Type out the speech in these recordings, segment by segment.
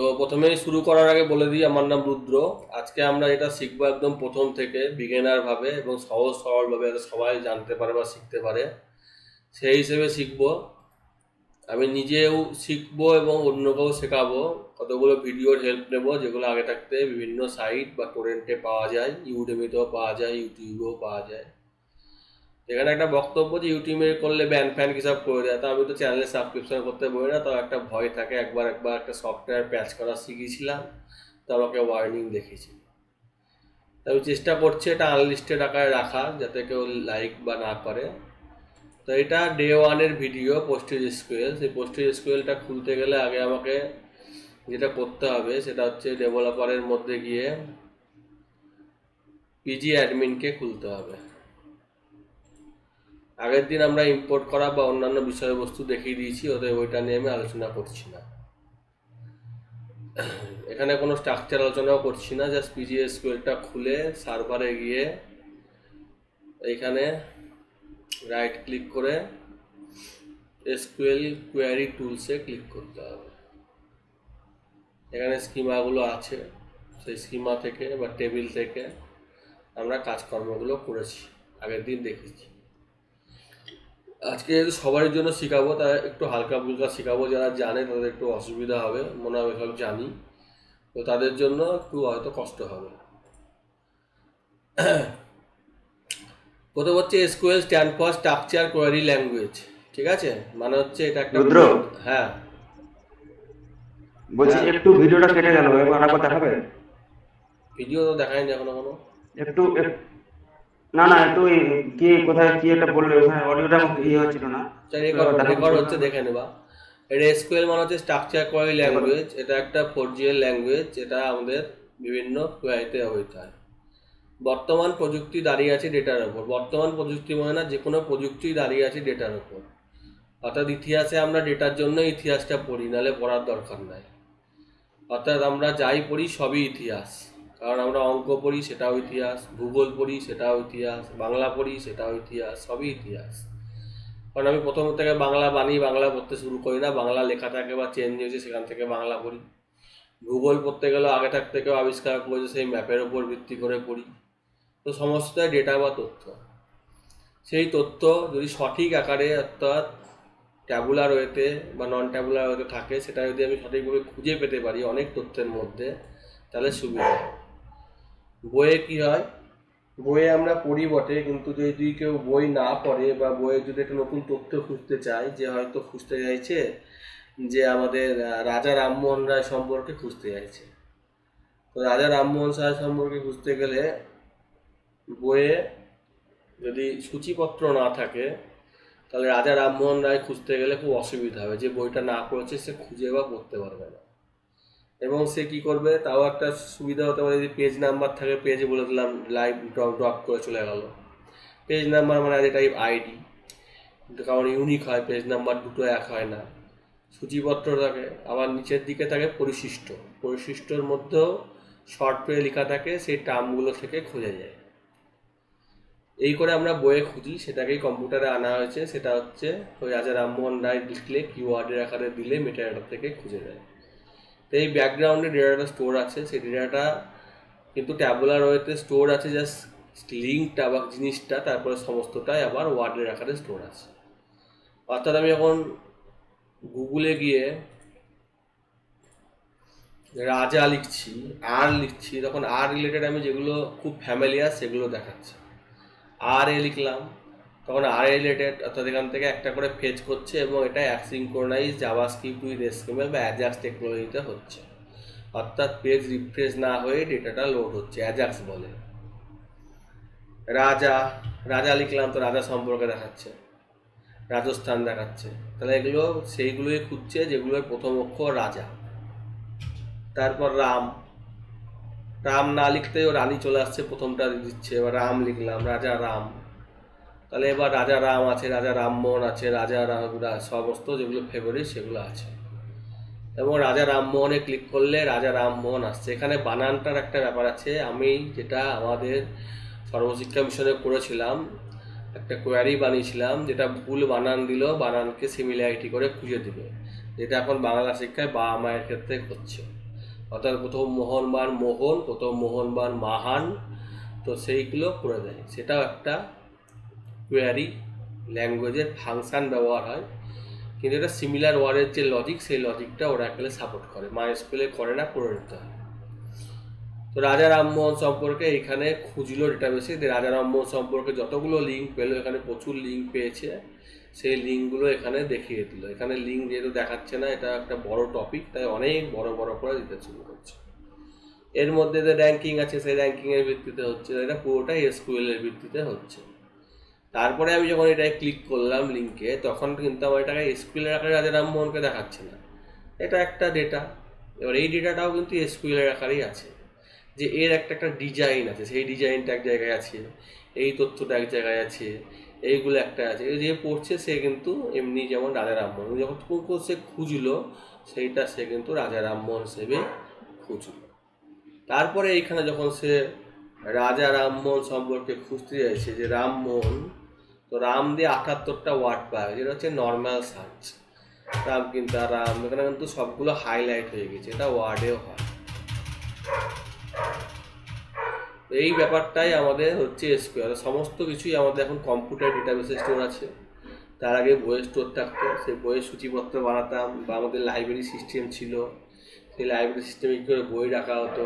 তো প্রথমে শুরু করার আগে বলে দিই আমার নাম রুদ্র। আজকে আমরা এটা শিখবো একদম প্রথম থেকে বিগিনার ভাবে এবং সহজ সরলভাবে যাতে সবাই জানতে পারে বা শিখতে পারে সেই হিসেবে শিখবো। আমি নিজেও শিখবো এবং অন্যকেও শেখাবো। কতগুলো ভিডিওর হেল্প নেব যেগুলো আগে থাকতে বিভিন্ন সাইট বা টোরেন্টে পাওয়া যায়, ইউডেমিতেও পাওয়া যায়, ইউটিউবেও পাওয়া যায়। এখানে একটা বক্তব্য যে ইউটিউবে করলে ব্যান ফ্যান হিসাব করে দেয়, তা আমি তো চ্যানেলে সাবস্ক্রিপশন করতে বলি না, তাও একটা ভয় থাকে। একবার একটা সফটওয়্যার প্যাচ করা শিখিয়েছিলাম, তা আমাকে ওয়ার্নিং দেখিয়েছিল। আমি চেষ্টা করছি এটা আনলিস্টেড আকারে রাখা যাতে কেউ লাইক বা না করে। তো এটা ডে ওয়ানের ভিডিও PostgreSQL। সেই PostgreSQLটা খুলতে গেলে আগে আমাকে যেটা করতে হবে সেটা হচ্ছে ডেভেলপারের মধ্যে গিয়ে পিজি অ্যাডমিনকে খুলতে হবে। আগের দিন আমরা ইম্পোর্ট করা বা অন্যান্য বিষয়বস্তু দেখিয়ে দিয়েছি, অতএব ওইটা নিয়ে আমি আলোচনা করছি না। এখানে কোনো স্ট্রাকচার আলোচনাও করছি না, জাস্ট PostgreSQLটা খুলে সার্ভারে গিয়ে এইখানে রাইট ক্লিক করে SQL কোয়েরি টুলসে ক্লিক করতে হবে। এখানে স্কিমাগুলো আছে, সেই স্কিমা থেকে বা টেবিল থেকে আমরা কাজকর্মগুলো করেছি, আগের দিন দেখেছি। আজকে সবার জন্য শেখাবো, তারা একটু হালকা ফুলকা শেখাবো। যারা জানে তাদের একটু অসুবিধা হবে, মনে হয় সব জানি, তো তাদের জন্য একটু হয়তো কষ্ট হবে। প্রথম হচ্ছে SQL stand for structure query language, ঠিক আছে? মানে হচ্ছে এটা একটা, হ্যাঁ বলছি একটু ভিডিওটা কেটে গেল, আরেকবার দেখাবেন। ভিডিও তো দেখাই না এখনো, কোনো একটু না না তুই কি কোথায় কি একটা বললি, ওখানে অডিওটা ইয়ে হচ্ছিল না, রেকর্ড হচ্ছে, দেখে নেবা। এটা SQL মানে হচ্ছে স্ট্রাকচার কোয়েরি ল্যাঙ্গুয়েজ। এটা একটা 4GL ল্যাঙ্গুয়েজ, এটা আমাদের বিভিন্ন কোয়েরিতে ব্যবহৃত হয়। বর্তমান প্রযুক্তি দাঁড়িয়ে আছে ডেটার ওপর। বর্তমান প্রযুক্তি মানে না, যে কোনো প্রযুক্তি দাঁড়িয়ে আছে ডেটার ওপর। অর্থাৎ ইতিহাসে আমরা ডেটার জন্য ইতিহাসটা পড়ি, নাহলে পড়ার দরকার নাই। অর্থাৎ আমরা যাই পড়ি সবই ইতিহাস, কারণ আমরা অঙ্ক পড়ি সেটাও ইতিহাস, ভূগোল পড়ি সেটাও ইতিহাস, বাংলা পড়ি সেটাও ইতিহাস, সবই ইতিহাস। কারণ আমি প্রথম থেকে বাংলা বানিয়ে বাংলা পড়তে শুরু করি না, বাংলা লেখা থাকে বা চেঞ্জ হয়েছে সেখান থেকে বাংলা পড়ি। ভূগোল পড়তে গেলেও আগে থাকতে কেউ আবিষ্কার করেছে, সেই ম্যাপের ওপর ভিত্তি করে পড়ি। তো সমস্তটাই ডেটা বা তথ্য। সেই তথ্য যদি সঠিক আকারে অর্থাৎ ট্যাবুলার ওয়েতে বা নন ট্যাবুলার ওয়েতে থাকে, সেটা যদি আমি সঠিকভাবে খুঁজে পেতে পারি অনেক তথ্যের মধ্যে, তাহলে সুবিধা। বইয়ে কী হয়, বইয়ে আমরা পড়ি বটে, কিন্তু যদি কেউ বই না পড়ে বা বইয়ে যদি একটা নতুন তথ্য খুঁজতে চায়, যে হয়তো খুঁজতে চাইছে যে আমাদের রাজা রামমোহন রায় সম্পর্কে খুঁজতে চাইছে, তো রাজা রামমোহন রায় সম্পর্কে খুঁজতে গেলে বইয়ে যদি সূচিপত্র না থাকে তাহলে রাজা রামমোহন রায় খুঁজতে গেলে খুব অসুবিধা হবে। যে বইটা না পড়েছে সে খুঁজে বা পড়তে পারবে না। এবং সে কী করবে, তাও একটা সুবিধা হতে পারে যদি পেজ নাম্বার থাকে, পেজে বলে দিলাম লাইভ ড্রপ করে চলে গেল। পেজ নাম্বার মানে টাইপ আইডি, কারণ ইউনিক হয়, পেজ নাম্বার দুটো এক হয় না। সূচিপত্র থাকে, আবার নিচের দিকে থাকে পরিশিষ্ট, পরিশিষ্টর মধ্যেও শর্ট করে লেখা থাকে, সেই টার্মগুলো থেকে খুঁজে যায়। এই করে আমরা বইয়ে খুঁজি, সেটাকেই কম্পিউটারে আনা হয়েছে। সেটা হচ্ছে ওই রাজা রামমোহন রায় লিখলে কিওয়ার্ডের আকারে দিলে মেটাডাটা থেকে খুঁজে যায়। তো এই ব্যাকগ্রাউন্ডে ডেটাটা স্টোর আছে, সেই ডেটাটা কিন্তু ট্যাবুলার ওয়েতে স্টোর আছে, জাস্ট লিঙ্কটা বা জিনিসটা, তারপরে সমস্তটাই আবার ওয়ার্ডের আকারে স্টোর আছে। অর্থাৎ আমি এখন গুগলে গিয়ে রাজা লিখছি, আর লিখছি, তখন আর রিলেটেড আমি যেগুলো খুব ফ্যামিলিয়ার সেগুলো দেখাচ্ছে। আর এ লিখলাম, তখন আর এ রিলেটেড, অর্থাৎ এখান থেকে একটা করে ফেজ করছে এবং এটা অ্যাসিঙ্ক্রোনাইজ JavaScript উইথ SQL বা অ্যাজাক্স টেকনোলজিতে হচ্ছে। অর্থাৎ পেজ রিফ্রেশ না হয়ে ডেটাটা লোড হচ্ছে, অ্যাজাক্স বলে। রাজা রাজা লিখলাম, তো রাজা সম্পর্কে দেখাচ্ছে, রাজস্থান দেখাচ্ছে। তাহলে এগুলো সেইগুলোই খুঁজছে যেগুলোর প্রথম অক্ষর রাজা। তারপর রাম, রাম না লিখতেও রানী চলে আসছে, প্রথমটা দিচ্ছে। এবার রাম লিখলাম, রাজা রাম, তাহলে এবার রাজা রাম আছে, রাজা রামমোহন আছে, রাজা সমস্ত যেগুলো ফেভারিট সেগুলো আছে। এবং রাজা রামমোহনে ক্লিক করলে রাজা রামমোহন আসছে। এখানে বানানটার একটা ব্যাপার আছে। আমি যেটা আমাদের সর্বশিক্ষা মিশনে করেছিলাম, একটা কোয়ারি বানিয়েছিলাম যেটা ভুল বানান দিল, বানানকে সিমিলারিটি করে খুঁজে দিবে, যেটা এখন বাংলা শিক্ষায় বা মায়ের ক্ষেত্রে হচ্ছে। অর্থাৎ কোথাও মোহনবান মোহন, কোথাও মোহনবান মাহান, তো সেইগুলো করে দেয়। সেটাও একটা কোয়ারি ল্যাঙ্গুয়েজের ফাংশান ব্যবহার হয়, কিন্তু এটা সিমিলার ওয়ার্ডের যে লজিক, সেই লজিকটা ওরাকেলে সাপোর্ট করে, মাইএসকিউএলে করে না, করে নিতে হয়। তো রাজা রামমোহন সম্পর্কে এখানে খুঁজলো ডেটাবেসে, রাজা রামমোহন সম্পর্কে যতগুলো লিঙ্ক পেলো, এখানে প্রচুর লিঙ্ক পেয়েছে, সেই লিঙ্কগুলো এখানে দেখিয়ে দিল। এখানে লিঙ্ক যেহেতু দেখাচ্ছে না, এটা একটা বড় টপিক, তাই অনেক বড় বড় করে দিতে শুরু করছে। এর মধ্যে যে র্যাঙ্কিং আছে, সেই র্যাঙ্কিংয়ের ভিত্তিতে হচ্ছে, এটা পুরোটাই এসকিউএলের ভিত্তিতে হচ্ছে। তারপরে আমি যখন এটায় ক্লিক করলাম লিঙ্কে, তখন কিন্তু আমার এটাকে এসকিউএলের আকারে রাজা রামমোহনকে দেখাচ্ছে না, এটা একটা ডেটা। এবার এই ডেটাটাও কিন্তু এসকিউএলের আকারেই আছে, যে এর একটা একটা ডিজাইন আছে, সেই ডিজাইনটা এক জায়গায় আছে, এই তথ্যটা এক জায়গায় আছে, এইগুলো একটা আছে। যে পড়ছে সে কিন্তু এমনি যেমন রাজা রামমোহন, যখন সে খুঁজলো সেইটা সে কিন্তু রাজা রামমোহন হিসেবে খুঁজলো। তারপরে এইখানে যখন সে রাজা রামমোহন সম্পর্কে খুঁজতে চাইছে যে রামমোহন, তো রাম দিয়ে 78টা ওয়ার্ড পায়, যেটা হচ্ছে নর্মাল সার্চ। রাম কিন্তু রাম এখানে কিন্তু সবগুলো হাইলাইট হয়ে গেছে, এটা ওয়ার্ডেও হয়। এই ব্যাপারটাই আমাদের হচ্ছে এসকিউএল। সমস্ত কিছুই আমাদের এখন কম্পিউটার ডেটাবেসে স্টোর আছে, তার আগে বইয়ের স্টোর থাকতো, সেই বইয়ের সূচিপত্র বানাতাম, বা আমাদের লাইব্রেরি সিস্টেম ছিল, সেই লাইব্রেরি সিস্টেমে কী করে বই রাখা হতো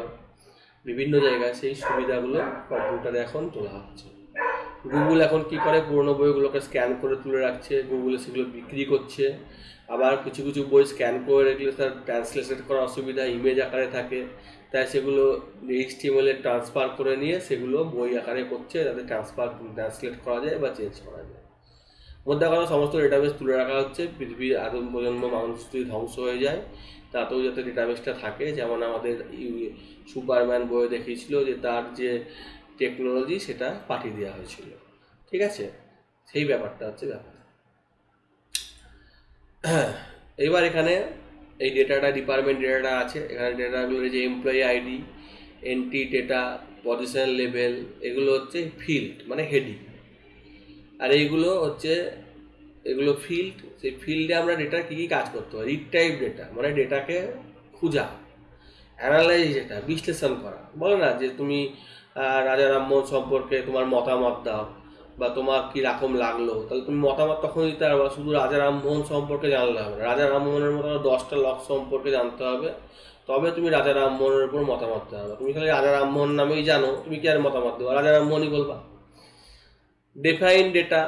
বিভিন্ন জায়গায়, সেই সুবিধাগুলো কম্পিউটারে এখন তোলা হচ্ছে। গুগল এখন কী করে, পুরনো বইগুলোকে স্ক্যান করে তুলে রাখছে, গুগলে সেগুলো বিক্রি করছে। আবার কিছু কিছু বই স্ক্যান করে রাখলে তার ট্রান্সলেশন করার অসুবিধা, ইমেজ আকারে থাকে, তাই সেগুলো HTML-এ ট্রান্সফার করে নিয়ে সেগুলো বই আকারে করছে, যাতে ট্রান্সলেট করা যায় বা চেঞ্জ করা যায়। মধ্যে কথা, সমস্ত ডেটাবেস তুলে রাখা হচ্ছে, পৃথিবীর আদিম প্রজন্ম মানুষ যদি ধ্বংস হয়ে যায়, তাতেও যাতে ডেটাবেসটা থাকে। যেমন আমাদের সুপারম্যান বই দেখিয়েছিল যে তার যে টেকনোলজি সেটা পাঠিয়ে দেওয়া হয়েছিল, ঠিক আছে, সেই ব্যাপারটা হচ্ছে ব্যাপার। এবার এখানে এই ডেটাটা, ডিপার্টমেন্ট ডেটাটা আছে, এখানে ডেটাগুলো যে employee ID, entry data, position level, এগুলো হচ্ছে ফিল্ড মানে হেডিং, আর এইগুলো হচ্ছে এগুলো ফিল্ড। সেই ফিল্ডে আমরা ডেটা কী কী কাজ করতে পারি, রিট্রাইভ ডেটা মানে ডেটাকে খোঁজা, অ্যানালাইজ ডেটা বিশ্লেষণ করা। বলো না যে তুমি রাজা রামমোহন সম্পর্কে তোমার মতামত দাও, বা তোমার কীরকম লাগলো, তাহলে তুমি মতামত তখন দিতে পারবা। শুধু রাজা রামমোহন সম্পর্কে জানলে হবে না, রাজা রামমোহনের মতো 10টা লক সম্পর্কে জানতে হবে, তবে তুমি রাজা রামমোহনের উপর মতামত দিতে পারবে। তুমি খালি রাজা রামমোহন নামেই জানো, তুমি কি আর মতামত দেবো, রাজা রামমোহনই বলবা। ডিফাইন ডেটা,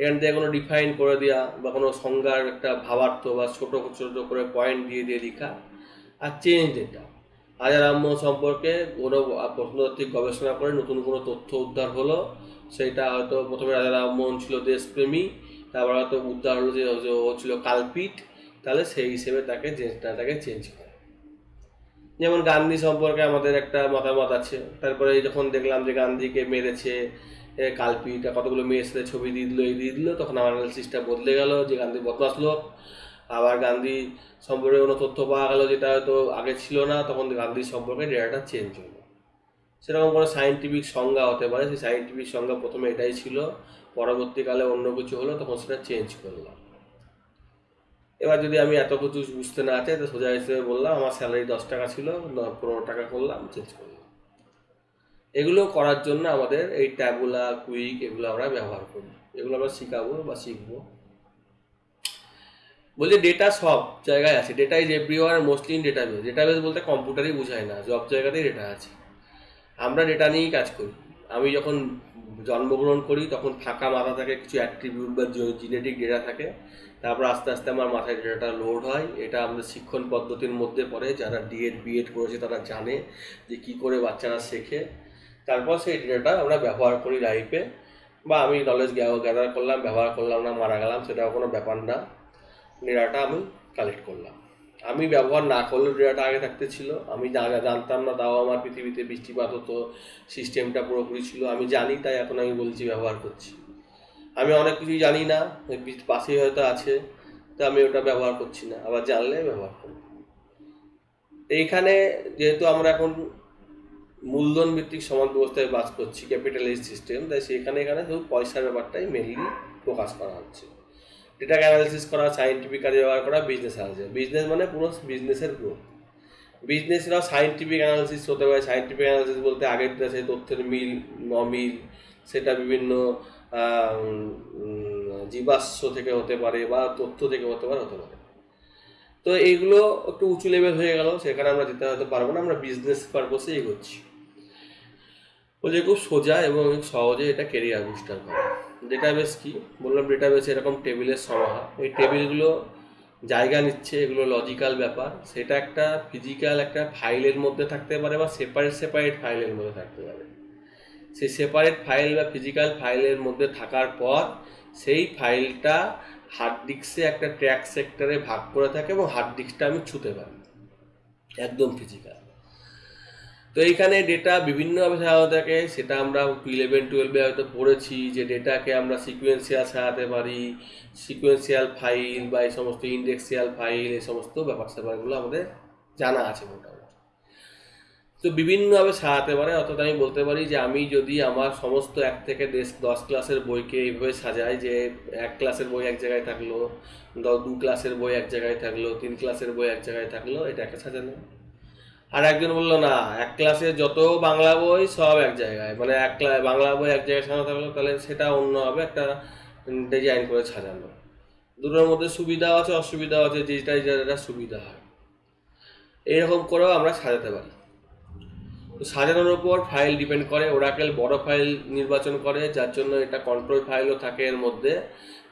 এখান থেকে কোনো ডিফাইন করে দেওয়া, বা কোনো সংজ্ঞার একটা ভাবার্থ বা ছোটো ছোটো করে পয়েন্ট দিয়ে দিয়ে লেখা। আর চেঞ্জ ডেটা, রাজা রামমোহন সম্পর্কে কোনো প্রশ্নতাত্ত্বিক গবেষণা করে নতুন কোনো তথ্য উদ্ধার হলো, সেইটা হয়তো প্রথমে রাজা রামমোহন ছিল দেশপ্রেমী, তারপর হয়তো উদ্ধার হলো যে ও ছিল কালপিট, তাহলে সেই হিসেবে তাকে ডেটাটাকে চেঞ্জ করে। যেমন গান্ধী সম্পর্কে আমাদের একটা মতামত আছে, তারপরে যখন দেখলাম যে গান্ধীকে মেরেছে কালপিটা, কতগুলো মেয়ের সাথে ছবি দিয়ে দিল, এই দিয়ে দিল, তখন আমার অ্যানালিসিসটা বদলে গেল যে গান্ধী বদমাশ লোক। আবার গান্ধী সম্পর্কে কোনো তথ্য পাওয়া গেল যেটা হয়তো আগে ছিল না, তখন গান্ধী সম্পর্কে ডেটাটা চেঞ্জ হলো। সেরকম কোনো সায়েন্টিফিক সংজ্ঞা হতে পারে, সেই সায়েন্টিফিক সংজ্ঞা প্রথমে এটাই ছিল, পরবর্তীকালে অন্য কিছু হলো, তখন সেটা চেঞ্জ করলাম। এবার যদি আমি এত কিছু বুঝতে না চাই, তো সোজা হিসেবে বললাম আমার স্যালারি 10 টাকা ছিল, 15 টাকা করলাম, চেঞ্জ করলাম। এগুলো করার জন্য আমাদের এই ট্যাবুলা, কুইক, এগুলো আমরা ব্যবহার করি, এগুলো আমরা শেখাবো বা শিখবো। বলছে ডেটা সব জায়গায় আছে, data is everywhere mostly in database. Database বলতে কম্পিউটারই বোঝায় না, সব জায়গাতেই ডেটা আছে। আমরা ডেটা নিয়েই কাজ করি। আমি যখন জন্মগ্রহণ করি, তখন ফাঁকা মাথা থাকে, কিছু অ্যাট্রিবিউট বা জেনেটিক ডেটা থাকে, তারপর আস্তে আস্তে আমার মাথায় ডেটাটা লোড হয়। এটা আমাদের শিক্ষণ পদ্ধতির মধ্যে পড়ে, যারা ডিএড বিএড করেছে তারা জানে যে কী করে বাচ্চারা শেখে। তারপর সেই ডেটাটা আমরা ব্যবহার করি লাইফে, বা আমি নলেজ গ্যাদার করলাম, ব্যবহার করলাম না, মারা গেলাম, সেটাও কোনো ব্যাপার না। ডেটাটা আমি কালেক্ট করলাম, আমি ব্যবহার না করলেও ডেটাটা আগে থাকতে ছিল। আমি জানতাম না, তাও আমার পৃথিবীতে বৃষ্টিপাত হতো, সিস্টেমটা পুরোপুরি ছিল, আমি জানি তাই এখন আমি বলছি ব্যবহার করছি। আমি অনেক কিছুই জানি না, পাশেই হয়তো আছে, তো আমি ওটা ব্যবহার করছি না, আবার জানলে ব্যবহার করব। এইখানে যেহেতু আমরা এখন মূলধন ভিত্তিক সমাজ ব্যবস্থায় বাস করছি, ক্যাপিটালিস্ট সিস্টেম, তাই সেখানে এখানে শুধু পয়সার ব্যাপারটাই মেনলি ফোকাস করা হচ্ছে। ডেটাকে অ্যানালাইসিস করা, সায়েন্টিফিক কাজে ব্যবহার করা, বিজনেস আনছে। বিজনেস মানে পুরো বিজনেসের গ্রোথ। বিজনেসরাও সায়েন্টিফিক অ্যানালিসিস হতে পারে। সায়েন্টিফিক অ্যানালিসিস বলতে আগেরটা সেই তথ্যের মিল অমিল, সেটা বিভিন্ন জীবাশ্ম থেকে হতে পারে বা তথ্য থেকে হতে পারে। তো এইগুলো একটু উঁচু লেভেল হয়ে গেল, সেখানে আমরা যেতে হয়তো পারবো না, আমরা বিজনেস পারপাসে এগোচ্ছি। বলছে খুব সোজা এবং সহজে এটা ক্যারিয়ার বুস্টার করে। ডেটাবেস কি বললাম, ডেটাবেস এরকম টেবিলের সমাহার। এই টেবিলগুলো জায়গা নিচ্ছে, এগুলো লজিক্যাল ব্যাপার। সেটা একটা ফিজিক্যাল একটা ফাইলের মধ্যে থাকতে পারে বা সেপারেট ফাইলের মধ্যে থাকতে পারে। সেই সেপারেট ফাইল বা ফিজিক্যাল ফাইলের মধ্যে থাকার পর সেই ফাইলটা হার্ড ডিস্কে একটা ট্র্যাক সেক্টরে ভাগ করে থাকে এবং হার্ড ডিস্কটা আমি ছুঁতে পারি, একদম ফিজিক্যাল। তো এইখানে ডেটা বিভিন্নভাবে সাজানো থাকে, সেটা আমরা 11-12 হয়তো পড়েছি, যে ডেটাকে আমরা সিকুয়েন্সিয়াল সাজাতে পারি, সিকুয়েন্সিয়াল ফাইল বা এই সমস্ত ইন্ডেক্সিয়াল ফাইল, এই সমস্ত ব্যাপার স্যাপারগুলো আমাদের জানা আছে মোটামুটি। তো বিভিন্নভাবে সাজাতে পারে, অর্থাৎ আমি বলতে পারি যে আমি যদি আমার সমস্ত 1 থেকে 10 ক্লাসের বইকে এইভাবে সাজাই যে 1 ক্লাসের বই এক জায়গায় থাকলো, 2 ক্লাসের বই এক জায়গায় থাকলো, 3 ক্লাসের বই এক জায়গায় থাকলো, এটা একটা সাজানো। আর একজন বললো না, 1 ক্লাসে যত বাংলা বই সব এক জায়গায়, মানে 1 ক্লাস বাংলা বই এক জায়গায় সাজানো থাকলো, তাহলে সেটা অন্যভাবে একটা ডিজাইন করে সাজানো। দুটোর মধ্যে সুবিধা আছে অসুবিধা আছে, যেটা সুবিধা হয় এইরকম করেও আমরা সাজাতে পারি। তো সাজানোর উপর ফাইল ডিপেন্ড করে। ওরাকেল বড় ফাইল নির্বাচন করে, যার জন্য এটা কন্ট্রোল ফাইলও থাকে এর মধ্যে,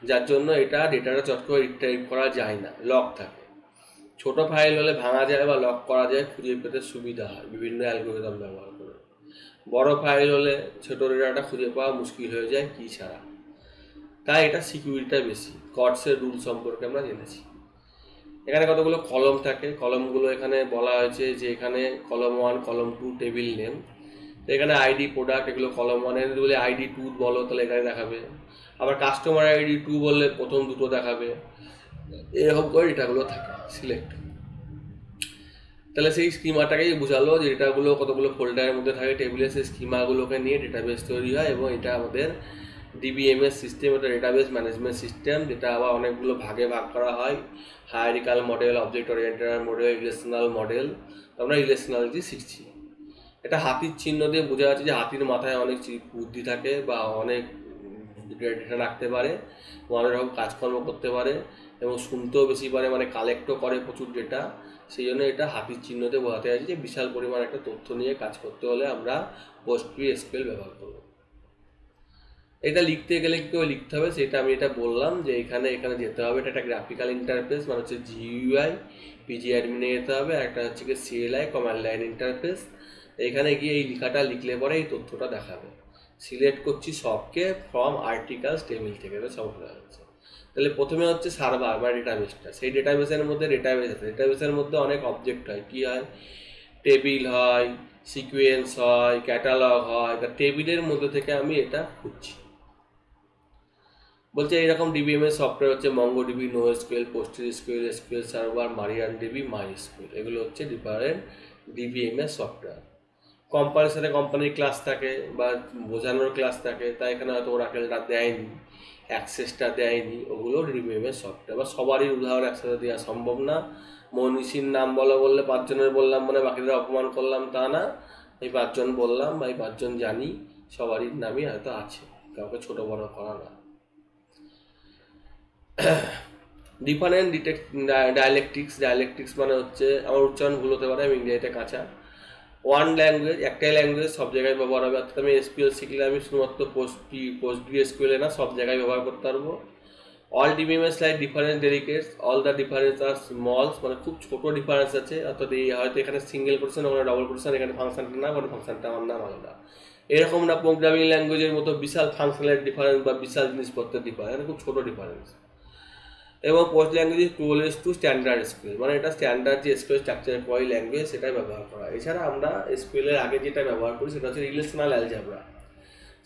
যার জন্য এটা ডেটাটা চট করে রিট্রাইভ করা যায় না, লক থাকে। ছোট ফাইল হলে ভাঙা যায় বা লক করা যায়, খুঁজে পেতে সুবিধা হয় বিভিন্ন অ্যালগোরিদম ব্যবহার করে। বড় ফাইল হলে ছোট ডেটাটা খুঁজে পাওয়া মুশকিল হয়ে যায় কী ছাড়া, তাই এটা সিকিউরিটিটা বেশি। কটসের রুল সম্পর্কে আমরা জেনেছি। এখানে কতগুলো কলম থাকে, কলমগুলো এখানে বলা হয়েছে যে এখানে কলম 1, কলম 2, টেবিল নেম। তো এখানে আইডি, প্রোডাক্ট, এগুলো কলম 1। বলে আইডি 2 বলো, তাহলে এখানে দেখাবে। আবার কাস্টমার আইডি 2 বললে প্রথম দুটো দেখাবে, এরকম করে ডেটাগুলো থাকে সিলেক্ট। তাহলে সেই স্কিমাটাকেই বোঝালো যে ডেটাগুলো কতগুলো ফোল্ডারের মধ্যে থাকে টেবিলে, সেই স্কিমাগুলোকে নিয়ে ডেটাবেস তৈরি হয়। এবং এটা আমাদের DBMS সিস্টেম, এটা ডেটাবেস ম্যানেজমেন্ট সিস্টেম, যেটা আবার অনেকগুলো ভাগে ভাগ করা হয়। Hierarchical model, object oriented model, relational model. আমরা রিলেশনাল দিয়ে শিখছি। এটা হাতির চিহ্ন দিয়ে বোঝা যাচ্ছে যে হাতির মাথায় অনেক বুদ্ধি থাকে বা অনেক ডেটা রাখতে পারে, অনেক রকম কাজকর্ম করতে পারে এবং শুনতেও বেশি পারে, মানে কালেক্টও করে প্রচুর ডেটা। সেই জন্য এটা হাতির চিহ্ন দিয়ে বোঝাতে চাইছি যে বিশাল পরিমাণ একটা তথ্য নিয়ে কাজ করতে হলে আমরা PostgreSQL ব্যবহার করব। এটা লিখতে গেলে কীভাবে লিখতে হবে সেটা আমি এটা বললাম, যে এখানে যেতে হবে। এটা একটা গ্রাফিক্যাল ইন্টারফেস, মানে হচ্ছে GUI, PG admin যেতে হবে। একটা হচ্ছে CLI, কমান্ড লাইন ইন্টারফেস। এখানে গিয়ে এই লেখাটা লিখলে পরে এই তথ্যটা দেখাবে। সিলেক্ট করছি সবকে ফ্রম আর্টিকেলস টেবিল থেকে, সব দেওয়া হচ্ছে। তাহলে প্রথমে হচ্ছে সার্ভার বা ডেটাবেসটা, সেই ডেটাবেসের মধ্যে ডেটাবেসের মধ্যে অনেক অবজেক্ট হয়। কী হয়? টেবিল হয়, সিকুয়েন্স হয়, ক্যাটালগ হয়। তা টেবিলের মধ্যে থেকে আমি এটা খুঁজছি। বলছে এইরকম DBMS সফটওয়্যার হচ্ছে MongoDB, NoSQL, PostgreSQL, SQL Server, MariaDB, MySQL। এগুলো হচ্ছে ডিফারেন্ট DBMS সফটওয়্যার। কোম্পানির সাথে কোম্পানির ক্লাস থাকে বা বোঝানোর ক্লাস থাকে, তাই এখানে হয়তো ওরাকেলটা দেয়নি, অ্যাক্সেসটা দেয়নি, ওগুলো DBMS সফটওয়্যার। বা সবারই উদাহরণ একসাথে দেওয়া সম্ভব না। মনীষীর নাম বললে 5 জনের বললাম, মানে বাকিদের অপমান করলাম তা না। এই 5 জন বললাম বা এই 5 জন জানি, সবারই নামই হয়তো আছে, কাউকে ছোটো বড়ো করা না। ডিফারেন্ট ডায়ালেকটিক্স মানে হচ্ছে, আমার উচ্চারণ ভুল হতে পারে, আমি ইংরেজিতে কাঁচা। ওয়ান ল্যাঙ্গুয়েজ, একটাই ল্যাঙ্গুয়েজ সব জায়গায় ব্যবহার হবে। অর্থাৎ আমি SQL শিখলে আমি শুধুমাত্র PostgreSQL না, সব জায়গায় ব্যবহার করতে পারবো। All DBMS like difference ডেলিকেটস, all the difference R smalls, মানে খুব ছোটো ডিফারেন্স আছে। অর্থাৎ এই হয়তো এখানে সিঙ্গেল কোর্শন, ওখানে ডবল কোর্শন, এখানে ফাংশনটা না, ওখানে ফাংশনটা আমার নাম আলাদা। এরকম না প্রোগ্রামিং ল্যাঙ্গুয়েজের মতো বিশাল ফাংশনের ডিফারেন্স বা বিশাল জিনিসপত্রের ডিফারেন্স, খুব ছোটো ডিফারেন্স। এবং post language to standard SQL, মানে এটা স্ট্যান্ডার্ড যে SQL স্ট্রাকচার কয় ল্যাঙ্গুয়েজ সেটাই ব্যবহার করা। এছাড়া আমরা SQL এর আগে যেটা ব্যবহার করি সেটা হচ্ছে রিলেশনাল অ্যালজাব্রা।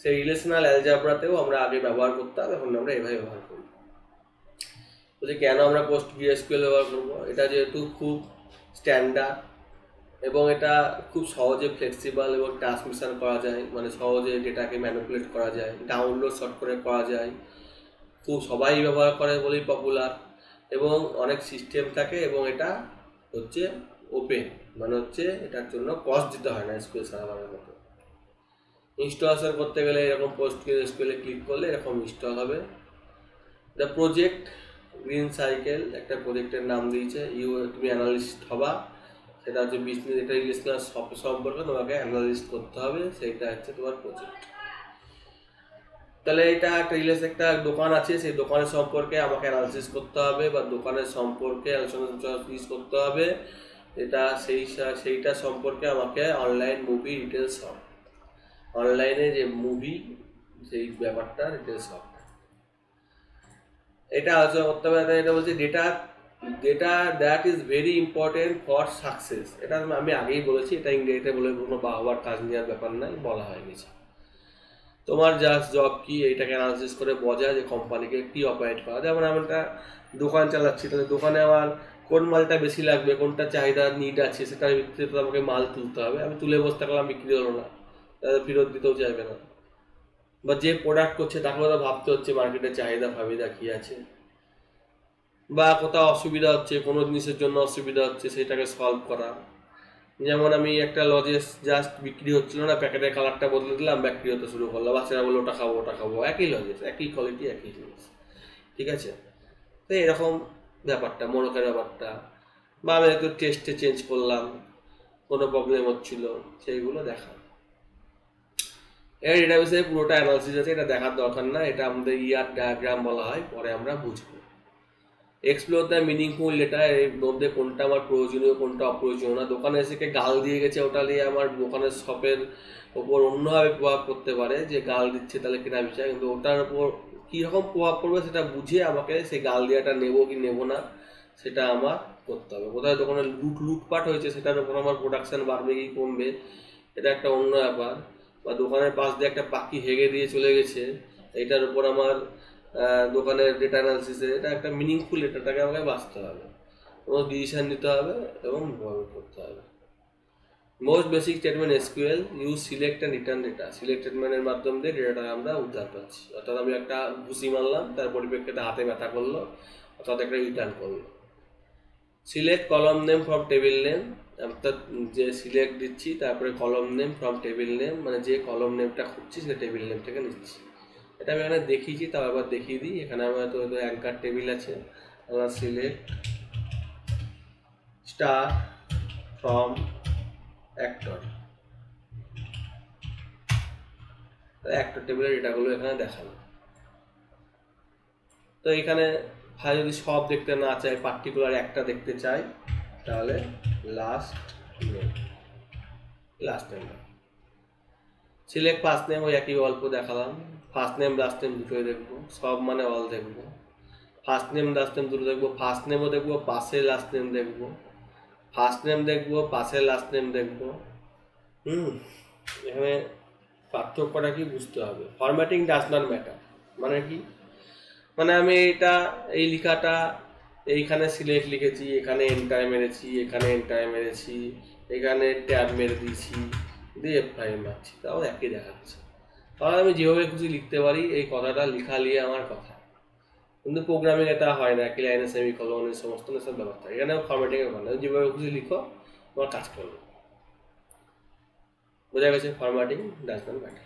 সেই রিলেশনাল অ্যালজাব্রাতেও আমরা আগে ব্যবহার করতাম, এখন আমরা এভাবে ব্যবহার করি। তো যে কেন আমরা PostgreSQL ব্যবহার করবো, এটা যেহেতু খুব স্ট্যান্ডার্ড এবং এটা খুব সহজে ফ্লেক্সিবল এবং ট্রান্সমিশন করা যায়, মানে সহজে ডেটাকে ম্যানিপুলেট করা যায়, ডাউনলোড শর্ট করে করা যায়, খুব সবাই ব্যবহার করে বলেই পপুলার। এবং অনেক সিস্টেম থাকে এবং এটা হচ্ছে ওপেন মানে হচ্ছে এটার জন্য কস্ট দিতে হয় না এসকিউএল সার্ভারের মতো। ইনস্টলেশন করতে গেলে এরকম পোস্টগ্রেসকিউএল ক্লিক করলে এরকম ইনস্টল হবে। দ্য প্রজেক্ট গ্রিন সাইকেল একটা প্রজেক্টের নাম দিয়েছে, ইউ তুমি অ্যানালিস্ট হবা, সেটা হচ্ছে বিজনেস এটা রিলেশনাল সম্পর্কে তোমাকে অ্যানালিস্ট করতে হবে, সেইটা হচ্ছে তোমার প্রজেক্ট। তাহলে এটা একটা একটা দোকান আছে, সেই দোকানের সম্পর্কে আমাকে অ্যানালিসিস করতে হবে বা দোকানের সম্পর্কে আলোচনা করতে হবে, এটা সেইটা সম্পর্কে আমাকে অনলাইন মুভি ডিটেলস হবে, অনলাইনে যে মুভি সেই ব্যাপারটা ডিটেলস হবে, এটা আলোচনা করতে হবে। এটা বলছে data data that is very important for success, এটা আমি আগেই বলেছি, এটা ইংরেজিতে বলে কোনো বাহবার কাজ নেওয়ার ব্যাপার নাই, বলা হয় গেছে তোমার জাস্ট জব কি এইটাকে অ্যানালাইসিস করে বোঝা যে কোম্পানিকে কী অপারেট করা। যেমন আমি একটা দোকান চালাচ্ছি, তাহলে দোকানে আমার কোন মালটা বেশি লাগবে, কোনটা চাহিদা নিড আছে সেটার ভিত্তিতে আমাকে মাল তুলতে হবে। আমি তুলে বসতে থাকলাম বিক্রি হলো না, তাদের ফেরত দিতেও চাইবে না, বা যে প্রোডাক্ট করছে তাকে তো ভাবতে হচ্ছে মার্কেটে চাহিদা ফাবিদা কী আছে, বা কোথাও অসুবিধা হচ্ছে কোনো জিনিসের জন্য অসুবিধা হচ্ছে সেটাকে সলভ করা। যেমন আমি একটা লজেস জাস্ট বিক্রি হচ্ছিল না, প্যাকেটের কালারটা বদলে দিলাম, বিক্রি হতে শুরু করলো, বাচ্চারা বললো ওটা খাবো ওটা খাবো, একই লজেস একই কোয়ালিটি একই জিনিস, ঠিক আছে। তো এরকম ব্যাপারটা মোড়কের ব্যাপারটা, বা আমি একটু টেস্টে চেঞ্জ করলাম, কোনো প্রবলেম হচ্ছিলো সেইগুলো দেখা। এর ডেটাবেসে পুরোটা অ্যানালিসিস আছে, এটা দেখার দরকার না, এটা আমাদের ইয়ার ডায়াগ্রাম বলা হয়, পরে আমরা বুঝবো। এক্সপ্লোর দ্য মিনিংফুল ডেটা, এর মধ্যে কোনটা আমার প্রয়োজনীয় কোনটা অপ্রয়োজনীয় না। দোকানে এসে গাল দিয়ে গেছে, ওটা নিয়ে আমার দোকানের শপের ওপর অন্যভাবে প্রভাব পড়তে পারে, যে গাল দিচ্ছে তাহলে কেনা বিষয়, কিন্তু ওটার ওপর কীরকম প্রভাব পড়বে সেটা বুঝে আমাকে সেই গাল দেওয়াটা নেবো কি নেবো না সেটা আমার করতে হবে। কোথায় দোকানে লুটপাট হয়েছে সেটার ওপর আমার প্রোডাকশান বাড়বে কি কমবে এটা একটা অন্য ব্যাপার, বা দোকানের পাশ দিয়ে একটা পাখি হেগে দিয়ে চলে গেছে এটার ওপর আমার দোকানের ডেটা অ্যানালিসিসে এটা একটা মিনিংফুল ডেটাটাকে আমাকে বাঁচতে হবে এবং ডিসিশান নিতে হবে এবং ব্যবহার করতে হবে। Most basic statement SQL, use select and return data, select স্টেটমেন্টের মাধ্যম দিয়ে ডেটাটাকে আমরা উদ্ধার পাচ্ছি, অর্থাৎ আমি একটা ঘুষি মারলাম তার পরিপ্রেক্ষিতে হাতে ব্যথা করলো অর্থাৎ একটা রিটার্ন করলো। Select column name from table name, অর্থাৎ যে সিলেক্ট দিচ্ছি তারপরে column name from table name মানে যে কলাম নেমটা খুঁজছি সে টেবিল নেমটাকে নিচ্ছি। এটা আমি এখানে দেখিয়েছি তাও আবার দেখিয়ে দিই, এখানে আমার তো অ্যাঙ্কার টেবিল আছে, আমার select star from actor, actor টেবিলের ডেটাগুলো এখানে দেখানো। তো এখানে হয় যদি সব দেখতে না চাই পার্টিকুলার একটা দেখতে চাই তাহলে last name, last name select first name, ওই একই অল্প দেখালাম, ফার্স্ট নেম লাস্ট নেম দুটোই দেখবো, সব মানে অল দেখবো, ফার্স্ট নেম লাস্ট নেম দুটো দেখবো, ফার্স্ট নেমও দেখবো পাশে লাস্ট নেম দেখবো, ফার্স্ট নেম দেখবো পাশে লাস্ট নেম দেখবো। এখানে পার্থক্যটা কি বুঝতে হবে। ফরম্যাটিং ডাজ নট ম্যাটার মানে কি, মানে আমি এটা এই লেখাটা এইখানে সিলেক্ট লিখেছি, এখানে এন্টার মেরেছি, এখানে এন্টার মেরেছি, এখানে ট্যাব মেরে দিয়েছি দিয়ে F5 মারছি, তাও একই দেখাচ্ছে, তাহলে আমি যেভাবে খুশি লিখতে পারি, এই কথাটা লেখা নিয়ে আমার কথা, কিন্তু প্রোগ্রামিং এটা হয় না একই লাইনে সেমিকোলন এই সমস্ত সব ব্যবস্থা, এখানে ফরম্যাটিং এর মানে যেভাবে খুশি লিখো তোমার কাজ করবে। বোঝা গেছে formatting does not matter.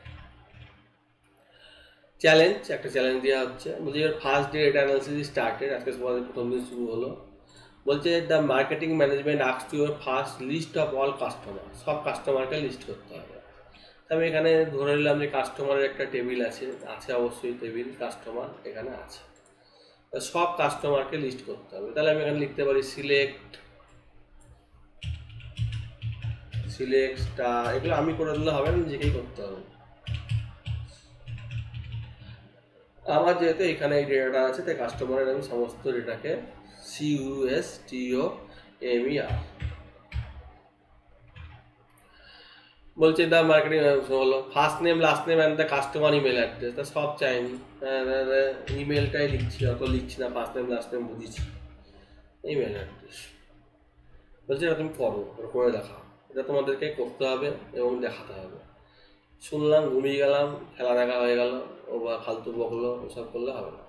Challenge, একটা চ্যালেঞ্জ দেওয়া হচ্ছে, বলছে first day data analysis started, আজকে সবাই প্রথম দিন শুরু হলো, বলছে the marketing management asks to your first list of all customer, সব কাস্টমারকে লিস্ট করতে হবে। আমি এখানে ধরে নিলাম যে কাস্টমারের একটা টেবিল আছে, আছে অবশ্যই টেবিল কাস্টমার এখানে আছে, সব কাস্টমারকে লিস্ট করতে হবে। তাহলে আমি এখানে লিখতে পারি সিলেক্ট সিলেক্ট স্টার, এগুলো আমি করে দিলে হবে না, নিজেকেই করতে হবে। আমার যেহেতু এখানে এই ডেটাটা আছে তাই কাস্টমারের আমি সমস্ত ডেটাকে CUSTOMER, বলছে দা মার্কেটিং হলো first name last name and the customer email address, তা সব চাইনি, ইমেলটাই লিখছি, অত লিখছি না, ফার্স্ট নেম লাস্ট নেম বুঝেছি, ইমেল অ্যাড্রেস বলছে এটা তুমি করো, করে দেখাও, এটা তোমাদেরকে করতে হবে এবং দেখাতে হবে। শুনলাম ঘুমিয়ে গেলাম, খেলা দেখা হয়ে গেল, ও বা ফালতু বকলো, ওসব করলে হবে না।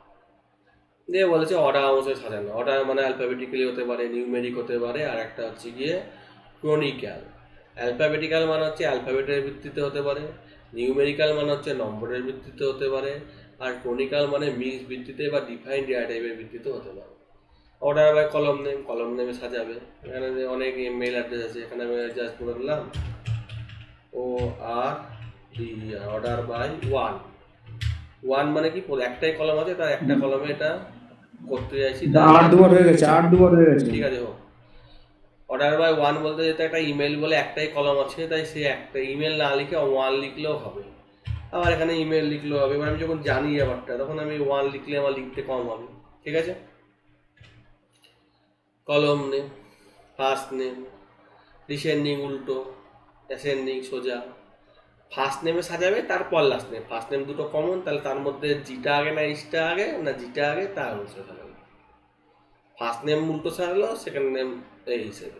দিয়ে বলেছে অর্ডার অনুসারে সাজানো, অর্ডার মানে অ্যালফাবেটিক্যালি হতে পারে, নিউমেরিক হতে পারে, আর একটা হচ্ছে গিয়ে ক্রনিক্যাল অ্যালফাবেটিক্যাল মানে হচ্ছে অ্যালফাবেটের ভিত্তিতে হতে পারে, নিউমেরিক্যাল মানে হচ্ছে নম্বরের ভিত্তিতে হতে পারে, আর ক্রনিক্যাল মানে মিক্স ভিত্তিতে বা ডিফাইন ডেটা টাইপের ভিত্তিতে হতে পারে। অর্ডার বাই কলম নেম, কলম নেমে সাজাবে। এখানে অনেক মেল অ্যাড্রেস আছে, এখানে আমি জাস্ট করে দিলাম ও আর D order by one. One মানে কি একটাই কলম আছে, তার একটা কলমে এটা করতে চাইছি। আট দুবার হয়ে গেছে ঠিক আছে। অর্ডার বাই ওয়ান বলতে যেটা একটা ইমেল বলে একটাই কলম আছে, তাই সে একটা ইমেল না লিখে ওয়ান লিখলেও হবে, আবার এখানে ইমেল লিখলেও হবে। এবার আমি যখন জানি ব্যাপারটা তখন আমি ওয়ান লিখলে আমার লিখতে কম হবে, ঠিক আছে। Column name, first name, descending উল্টো, অ্যাসেন্ডিং সোজা। ফার্স্ট নেমে সাজাবে, তারপর লাস্ট নেম। ফার্স্ট নেম দুটো কমন, তাহলে তার মধ্যে জিটা আগে না ইসটা আগে না জিটা আগে তা উল্টো সাজাবে। ফার্স্ট নেম উল্টো সাজালো, সেকেন্ড নেম এই হিসেবে।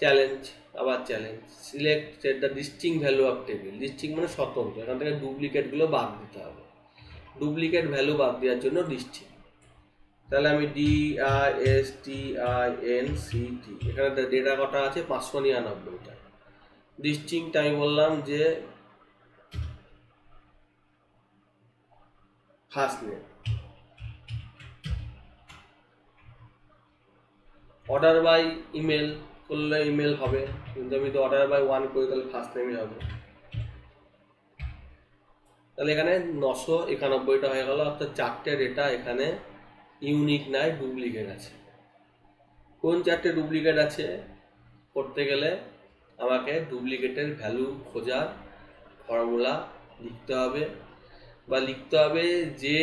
চ্যালেঞ্জ, আবার challenge. Select the distinct value of table. Distinct মানে স্বতন্ত্র, এখান থেকে ডুপ্লিকেটগুলো বাদ দিতে হবে। ডুপ্লিকেট ভ্যালু বাদ দেওয়ার জন্য ডিস্টিং, তাহলে আমি DISTINCT। এখানে ডেটা কটা আছে? 599টা। ডিস্টিংটা আমি বললাম যে first name. Order by email করলে ইমেল হবে, কিন্তু আমি তো অর্ডার বাই ওয়ান করি, তাহলে ফার্স্ট নেমই হবে। তাহলে এখানে 991টা হয়ে গেল, অর্থাৎ 4টে ডেটা এখানে ইউনিক নাই, ডুপ্লিকেট আছে। কোন 4টে ডুপ্লিকেট আছে করতে গেলে আমাকে ডুপ্লিকেটের ভ্যালু খোঁজার ফর্মুলা লিখতে হবে, বা লিখতে হবে যে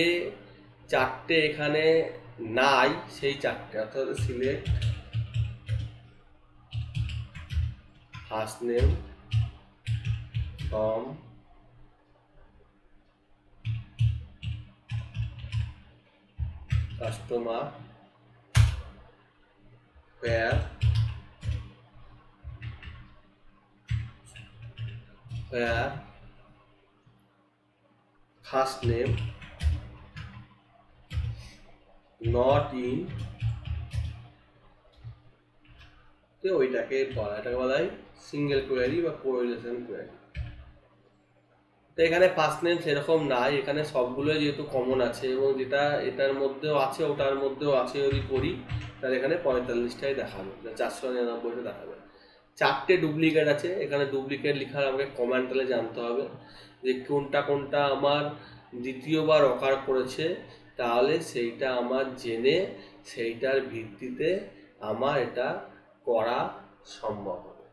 4টে এখানে নাই সেই 4টে। অর্থাৎ select first name from customer where first name not in তো ওইটাকে বলা, এটাকে বলা হয় সিঙ্গেল কোয়েরি বা কোরিলেশন কোয়েরি। তো এখানে ফার্স্ট নেম সেরকম নাই, এখানে সবগুলোই যেহেতু কমন আছে এবং যেটা এটার মধ্যেও আছে ওটার মধ্যেও আছে, যদি করি তাহলে এখানে 45টাই দেখাবে, 499টা দেখাবে। 4টে ডুপ্লিকেট আছে, এখানে ডুপ্লিকেট লেখার আমাকে কমান্ড তাহলে জানতে হবে যে কোনটা কোনটা আমার দ্বিতীয়বার অকার করেছে, তাহলে সেইটা আমার জেনে সেইটার ভিত্তিতে আমার এটা করা সম্ভব হবে।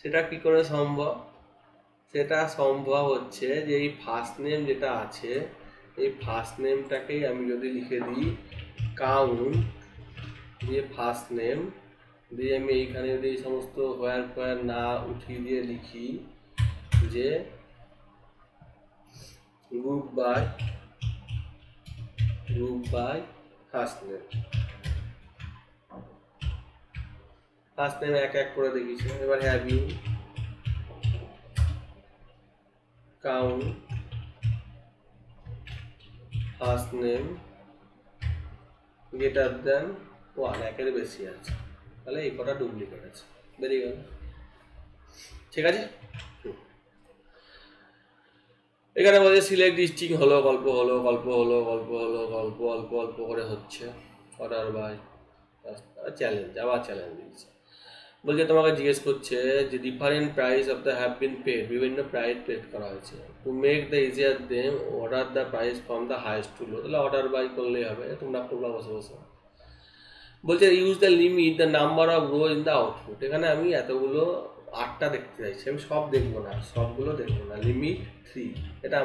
সেটা কী করে সম্ভব? সেটা সম্ভব হচ্ছে যে এই ফার্স্ট নেম যেটা আছে, এই ফার্স্ট নেমটাকেই আমি যদি লিখে দিই কাউন্ট দিয়ে ফার্স্ট নেম দিয়ে আমি এইখানে যদি এই সমস্ত হোয়ার ফোয়ার না উঠিয়ে দিয়ে লিখি যে group by first name. First name এক এক করে দেখিয়েছি। এবার have you, count first name greater than 1 একের বেশি আছে, তাহলে এই কটা ডুপ্লিকেট আছে, বেরিয়ে গেল, ঠিক আছে। এখানে বলছে সিলেক্ট ডিস্টিং হলো, গল্প করে হচ্ছে। অর্ডার বাই চ্যালেঞ্জ, আবার চ্যালেঞ্জ দিচ্ছে, বলছে তোমাকে জিজ্ঞেস করছে যে different price of the have been paid, বিভিন্ন প্রাইস পেড করা হয়েছে। To make the easier them order the price from the highest to low, তাহলে অর্ডার বাই করলেই হবে, তোমরা করবা বসে বসে। বলছে use the limit the number of row in the output. এখানে আমি এতগুলো 8টা দেখতে চাইছি, আমি সব দেখবো না, সবগুলো দেখবো না। লিমিট 3, এটা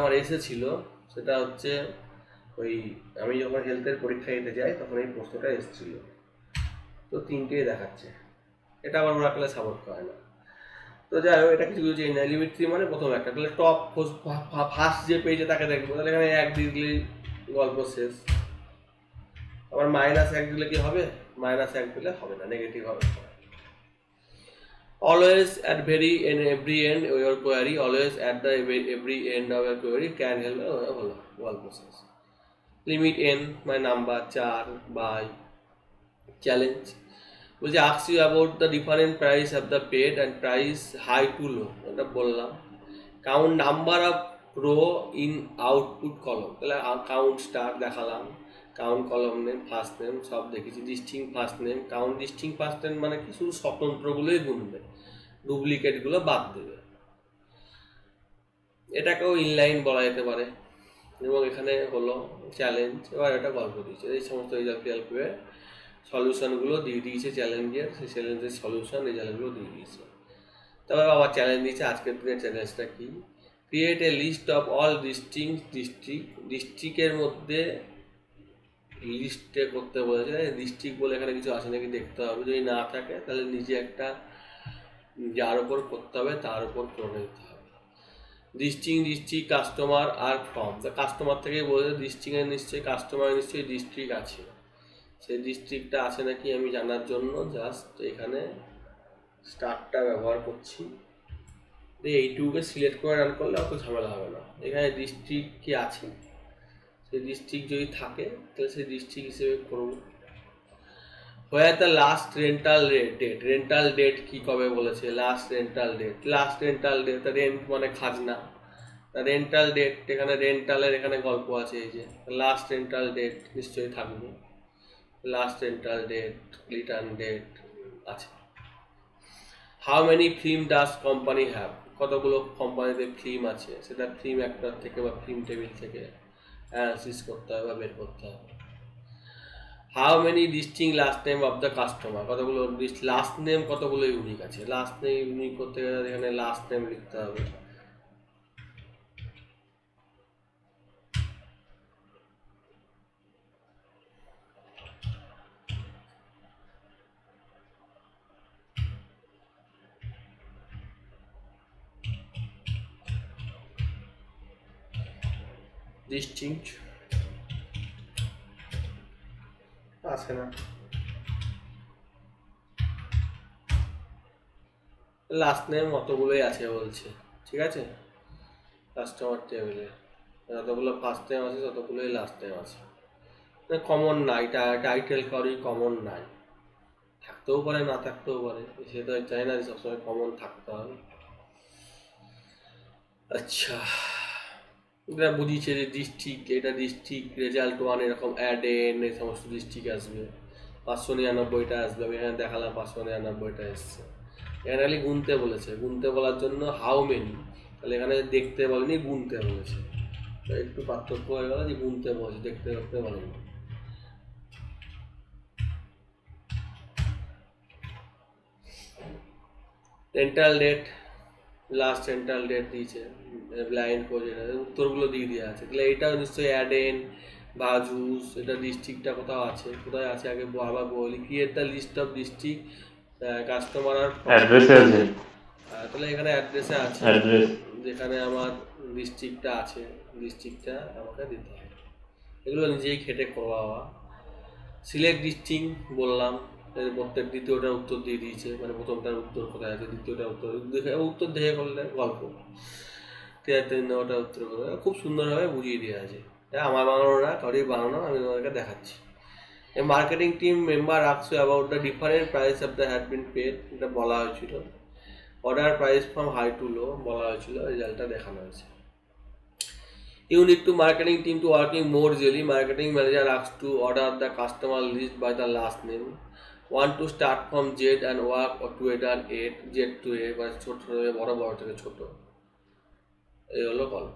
আমার এসে ছিল, সেটা হচ্ছে ওই আমি যখন হেলথের পরীক্ষা দিতে যাই তখন এই প্রশ্নটা এসেছিল। তো 3টেই দেখাচ্ছে, এটা আবার ওরাকলে সাপোর্ট করে না। তো যাই হোক, এটা কিছু কিছু চেঞ্জ হয়। লিমিট 3 মানে প্রথম একটা, তাহলে টপ ফার্স্ট যে পেজে তাকে দেখবো, তাহলে এখানে 1 দিলে গল্প শেষ। আবার -1 দিলে কি হবে? -1 দিলে হবে না, নেগেটিভ হবে। Always at very end every end your query, always at the every end of your query can help, হলো গল্প শেষ। লিমিট n মানে number 4 by challenge will ask you about the different price of the paid and price high to low. Count number of row in output column. Count star dekhalam, count column name, first name, sob dekhechi, distinct first name, count distinct first name mane ki shudhu swatantra guloi gunbe, duplicate gulo bad debe. এটাকেও inline বলা যেতে পারে এবং এখানে হলো challenge এবার এটা গল্প দিয়েছে এই সমস্ত রেজাল্ট ক্যালকুলে সলিউশন গুলো দিয়ে দিয়েছে চ্যালেঞ্জের সেই চ্যালেঞ্জের সলিউশন রেজাল্ট গুলো দিয়ে দিয়েছে তবে আবার চ্যালেঞ্জ দিয়েছে আজকের দিনের চ্যালেঞ্জটা কি create a list of all ডিস্ট্রিক্টের মধ্যে লিস্টে করতে বলেছে ডিস্ট্রিক্ট বলে এখানে কিছু আছে নাকি দেখতে হবে যদি না থাকে তাহলে নিজে একটা যার উপর করতে হবে তার উপর করে দিতে হবে Distinct customer are from the customer থেকে বলে distinct এর নিশ্চয়ই কাস্টমার নিশ্চয়ই ডিস্ট্রিক্ট আছে সেই ডিস্ট্রিক্টটা আছে নাকি আমি জানার জন্য জাস্ট এখানে স্টারটা ব্যবহার করছি এই এইটুকে সিলেক্ট করে রান করলে অত ঝামেলা হবে না এখানে ডিস্ট্রিক্ট কি আছে সেই ডিস্ট্রিক্ট যদি থাকে তাহলে সেই ডিস্ট্রিক্ট হিসেবে করব where the last rental date rental date ki kobe boleche last rental date the rent mane khajna the rental date ekhane rental er ekhane golpo ache ei je last rental date nischoi thakbe last rental date return date ache how many film does company have koto gulo company te film ache seta film actor theke ba film table theke analysis korte hobe ba ber korte hobe How many distinct last name of the customer? This last name কতগুলো unique আছে last name unique করতে গেলে এখানে last name লিখতে হবে distinct আছে না last name কতগুলোই আছে বলছে ঠিক আছে কাস্টমার টেবিলে যতগুলো ফার্স্ট নেম আছে ততগুলোই লাস্ট নেম আছে না কমন না এটা টাইটেল করি কমন না থাকতেও পারে না থাকতেও পারে সেটা চাই না সবসময় কমন থাকতে হবে আচ্ছা এটা বুঝিয়েছে যে ডিস্ট্রিক্ট এটা ডিস্ট্রিক্ট রেজাল্ট 1 এরকম অ্যাড এন এই সমস্ত ডিস্ট্রিক্ট আসবে 599টা আসবে এখানে দেখালাম 599টা আসছে এখানে গুনতে বলেছে গুনতে বলার জন্য হাউ মেনি তাহলে এখানে দেখতে বলেনি গুনতে বলেছে একটু পার্থক্য হয়ে গেল যে গুনতে বলেছে দেখতে দেখতে বলেনি rental date last rental date দিয়েছে ব্লাইন্ড করে উত্তরগুলো দিয়ে দেওয়া আছে তাহলে এটাও নিশ্চয়ই অ্যাডেন বা জুস এটা ডিস্ট্রিক্টটা কোথাও আছে কোথায় আছে আগে আবার বলি create the list of district customer অ্যাড্রেসে আছে তাহলে এখানে অ্যাড্রেসে আছে যেখানে আমার ডিস্ট্রিক্টটা আছে ডিস্ট্রিক্টটা আমাকে দিতে হবে এগুলো নিজেই খেটে করবা সিলেক্ট ডিস্ট্রিক্ট বললাম প্রত্যেক দ্বিতীয়টার উত্তর দিয়ে দিয়েছে মানে প্রথমটার উত্তর কোথায় আছে দ্বিতীয়টার উত্তর উত্তর দেখে করলে গল্প তেয়াত্তর উত্তর খুব সুন্দরভাবে বুঝিয়ে দেওয়া আছে আমার বানানো না কারোই বানানো আমি তোমাদেরকে দেখাচ্ছি a marketing team member asks about the different price of the had been paid এটা বলা হয়েছিল order price from high to low বলা হয়েছিল রেজাল্টটা দেখানো হয়েছে You need to marketing team to working more daily. Marketing manager asks to order the customer list by the last name. Want to start from Z and work to A and 8. Z to A, but छोटे बड़ा बड़ा तो छोटो. ये वाला call.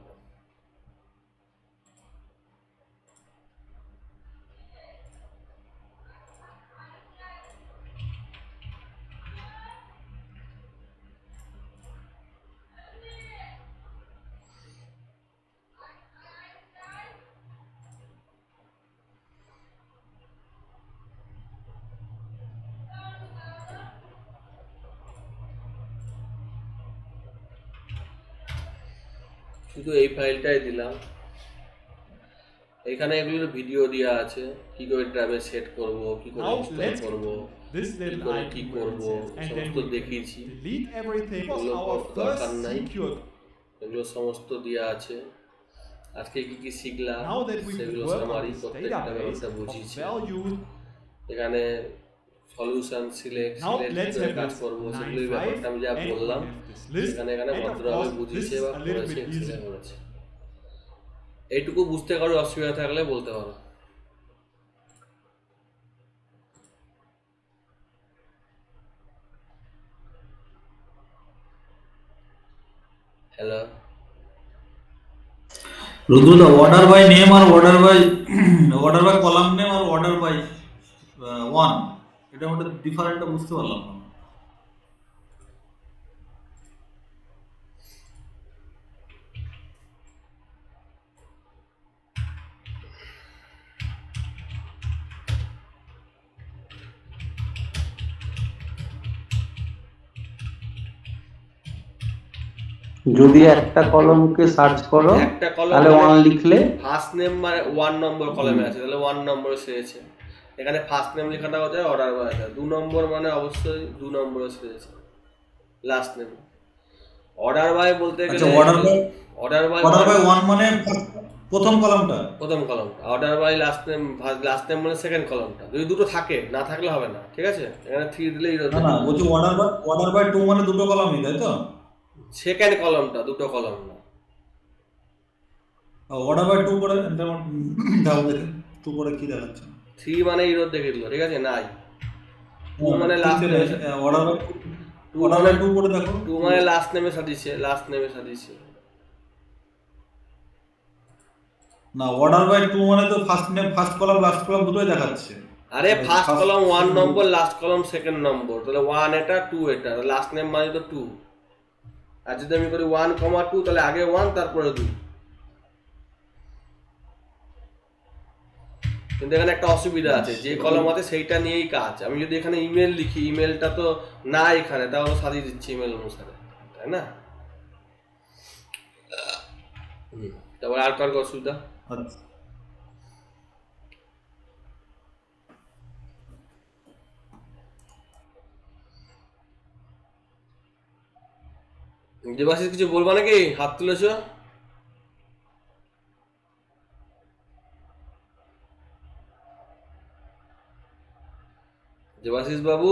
শুধু এই ফাইলটাই দিলাম এখানে এগুলোর ভিডিও দেয়া আছে কি করে ট্যাবে সেট করব কি করে ইনস্টল করব দিস দেন আই কি করব সমস্ত দেখিয়েছি delete everything our first secure এগুলো সমস্ত দেয়া আছে আজকে কি কি শিখলাম সেগুলো সামারি করতে একটা ব্যবস্থা বুঝিয়েছি এখানে solution select now select let's have that for most simply ব্যাপারটা আমি যা বললাম এখানে এখানে ভদ্রভাবে বুঝিয়েছে বা করেছে এইটুকু বুঝতে কারো অসুবিধা থাকলে বলতে পারো hello Rudula order by name or order by order by column name or order by one এটা আমাদের ডিফারেন্টটা বুঝতে পারলাম না যদি একটা কলামকে সার্চ করো তাহলে ওয়ান লিখলে ফার্স্ট নেম মানে ওয়ান নম্বর কলামে আছে তাহলে ওয়ান নম্বরে সেছে এখানে ফার্স্ট নেম লেখাটা হয়ে যায় অর্ডার বাই এটা দুই নম্বর মানে অবশ্যই দুই নম্বরে সেছে লাস্ট নেম অর্ডার বাই বলতে গেলে আচ্ছা অর্ডার বাই ওয়ান মানে প্রথম কলামটা অর্ডার বাই লাস্ট নেম মানে সেকেন্ড কলামটা যদি দুটো থাকে না থাকলে হবে না ঠিক আছে এখানে 3 দিলেই হবে না বলছি অর্ডার বাই 2 মানে দুটো কলামই তাই তো সেকেন্ড কলামটা দুটো কলাম না অর্ডার বাই 2 করে দাও দেখি 2 করে কি দেখাচ্ছে 3 মানে ইরর দেখে দিল ঠিক আছে নাই 2 মানে লাস্ট অর্ডার বাই 2 করে দেখো 2 মানে লাস্ট নেমে সাজিছে না অর্ডার বাই 2 মানে তো first name first column last column দুটোই দেখাচ্ছে আরে first column 1 number last column second number তাহলে 1 এটা 2 এটা লাস্ট নেম মানে তো 2 আর যদি আমি করি 1,2 তাহলে আগে 1 তারপরে 2 কিন্তু এখানে একটা অসুবিধা আছে যে কলাম আছে সেইটা নিয়েই কাজ আমি যদি এখানে ইমেল লিখি ইমেলটা তো না এখানে তাহলে সাজিয়ে দিচ্ছি ইমেল অনুসারে তাই না তাহলে আর কার অসুবিধা দেবাশিস কিছু বলবা নাকি হাত তুলেছো দেবাশিস বাবু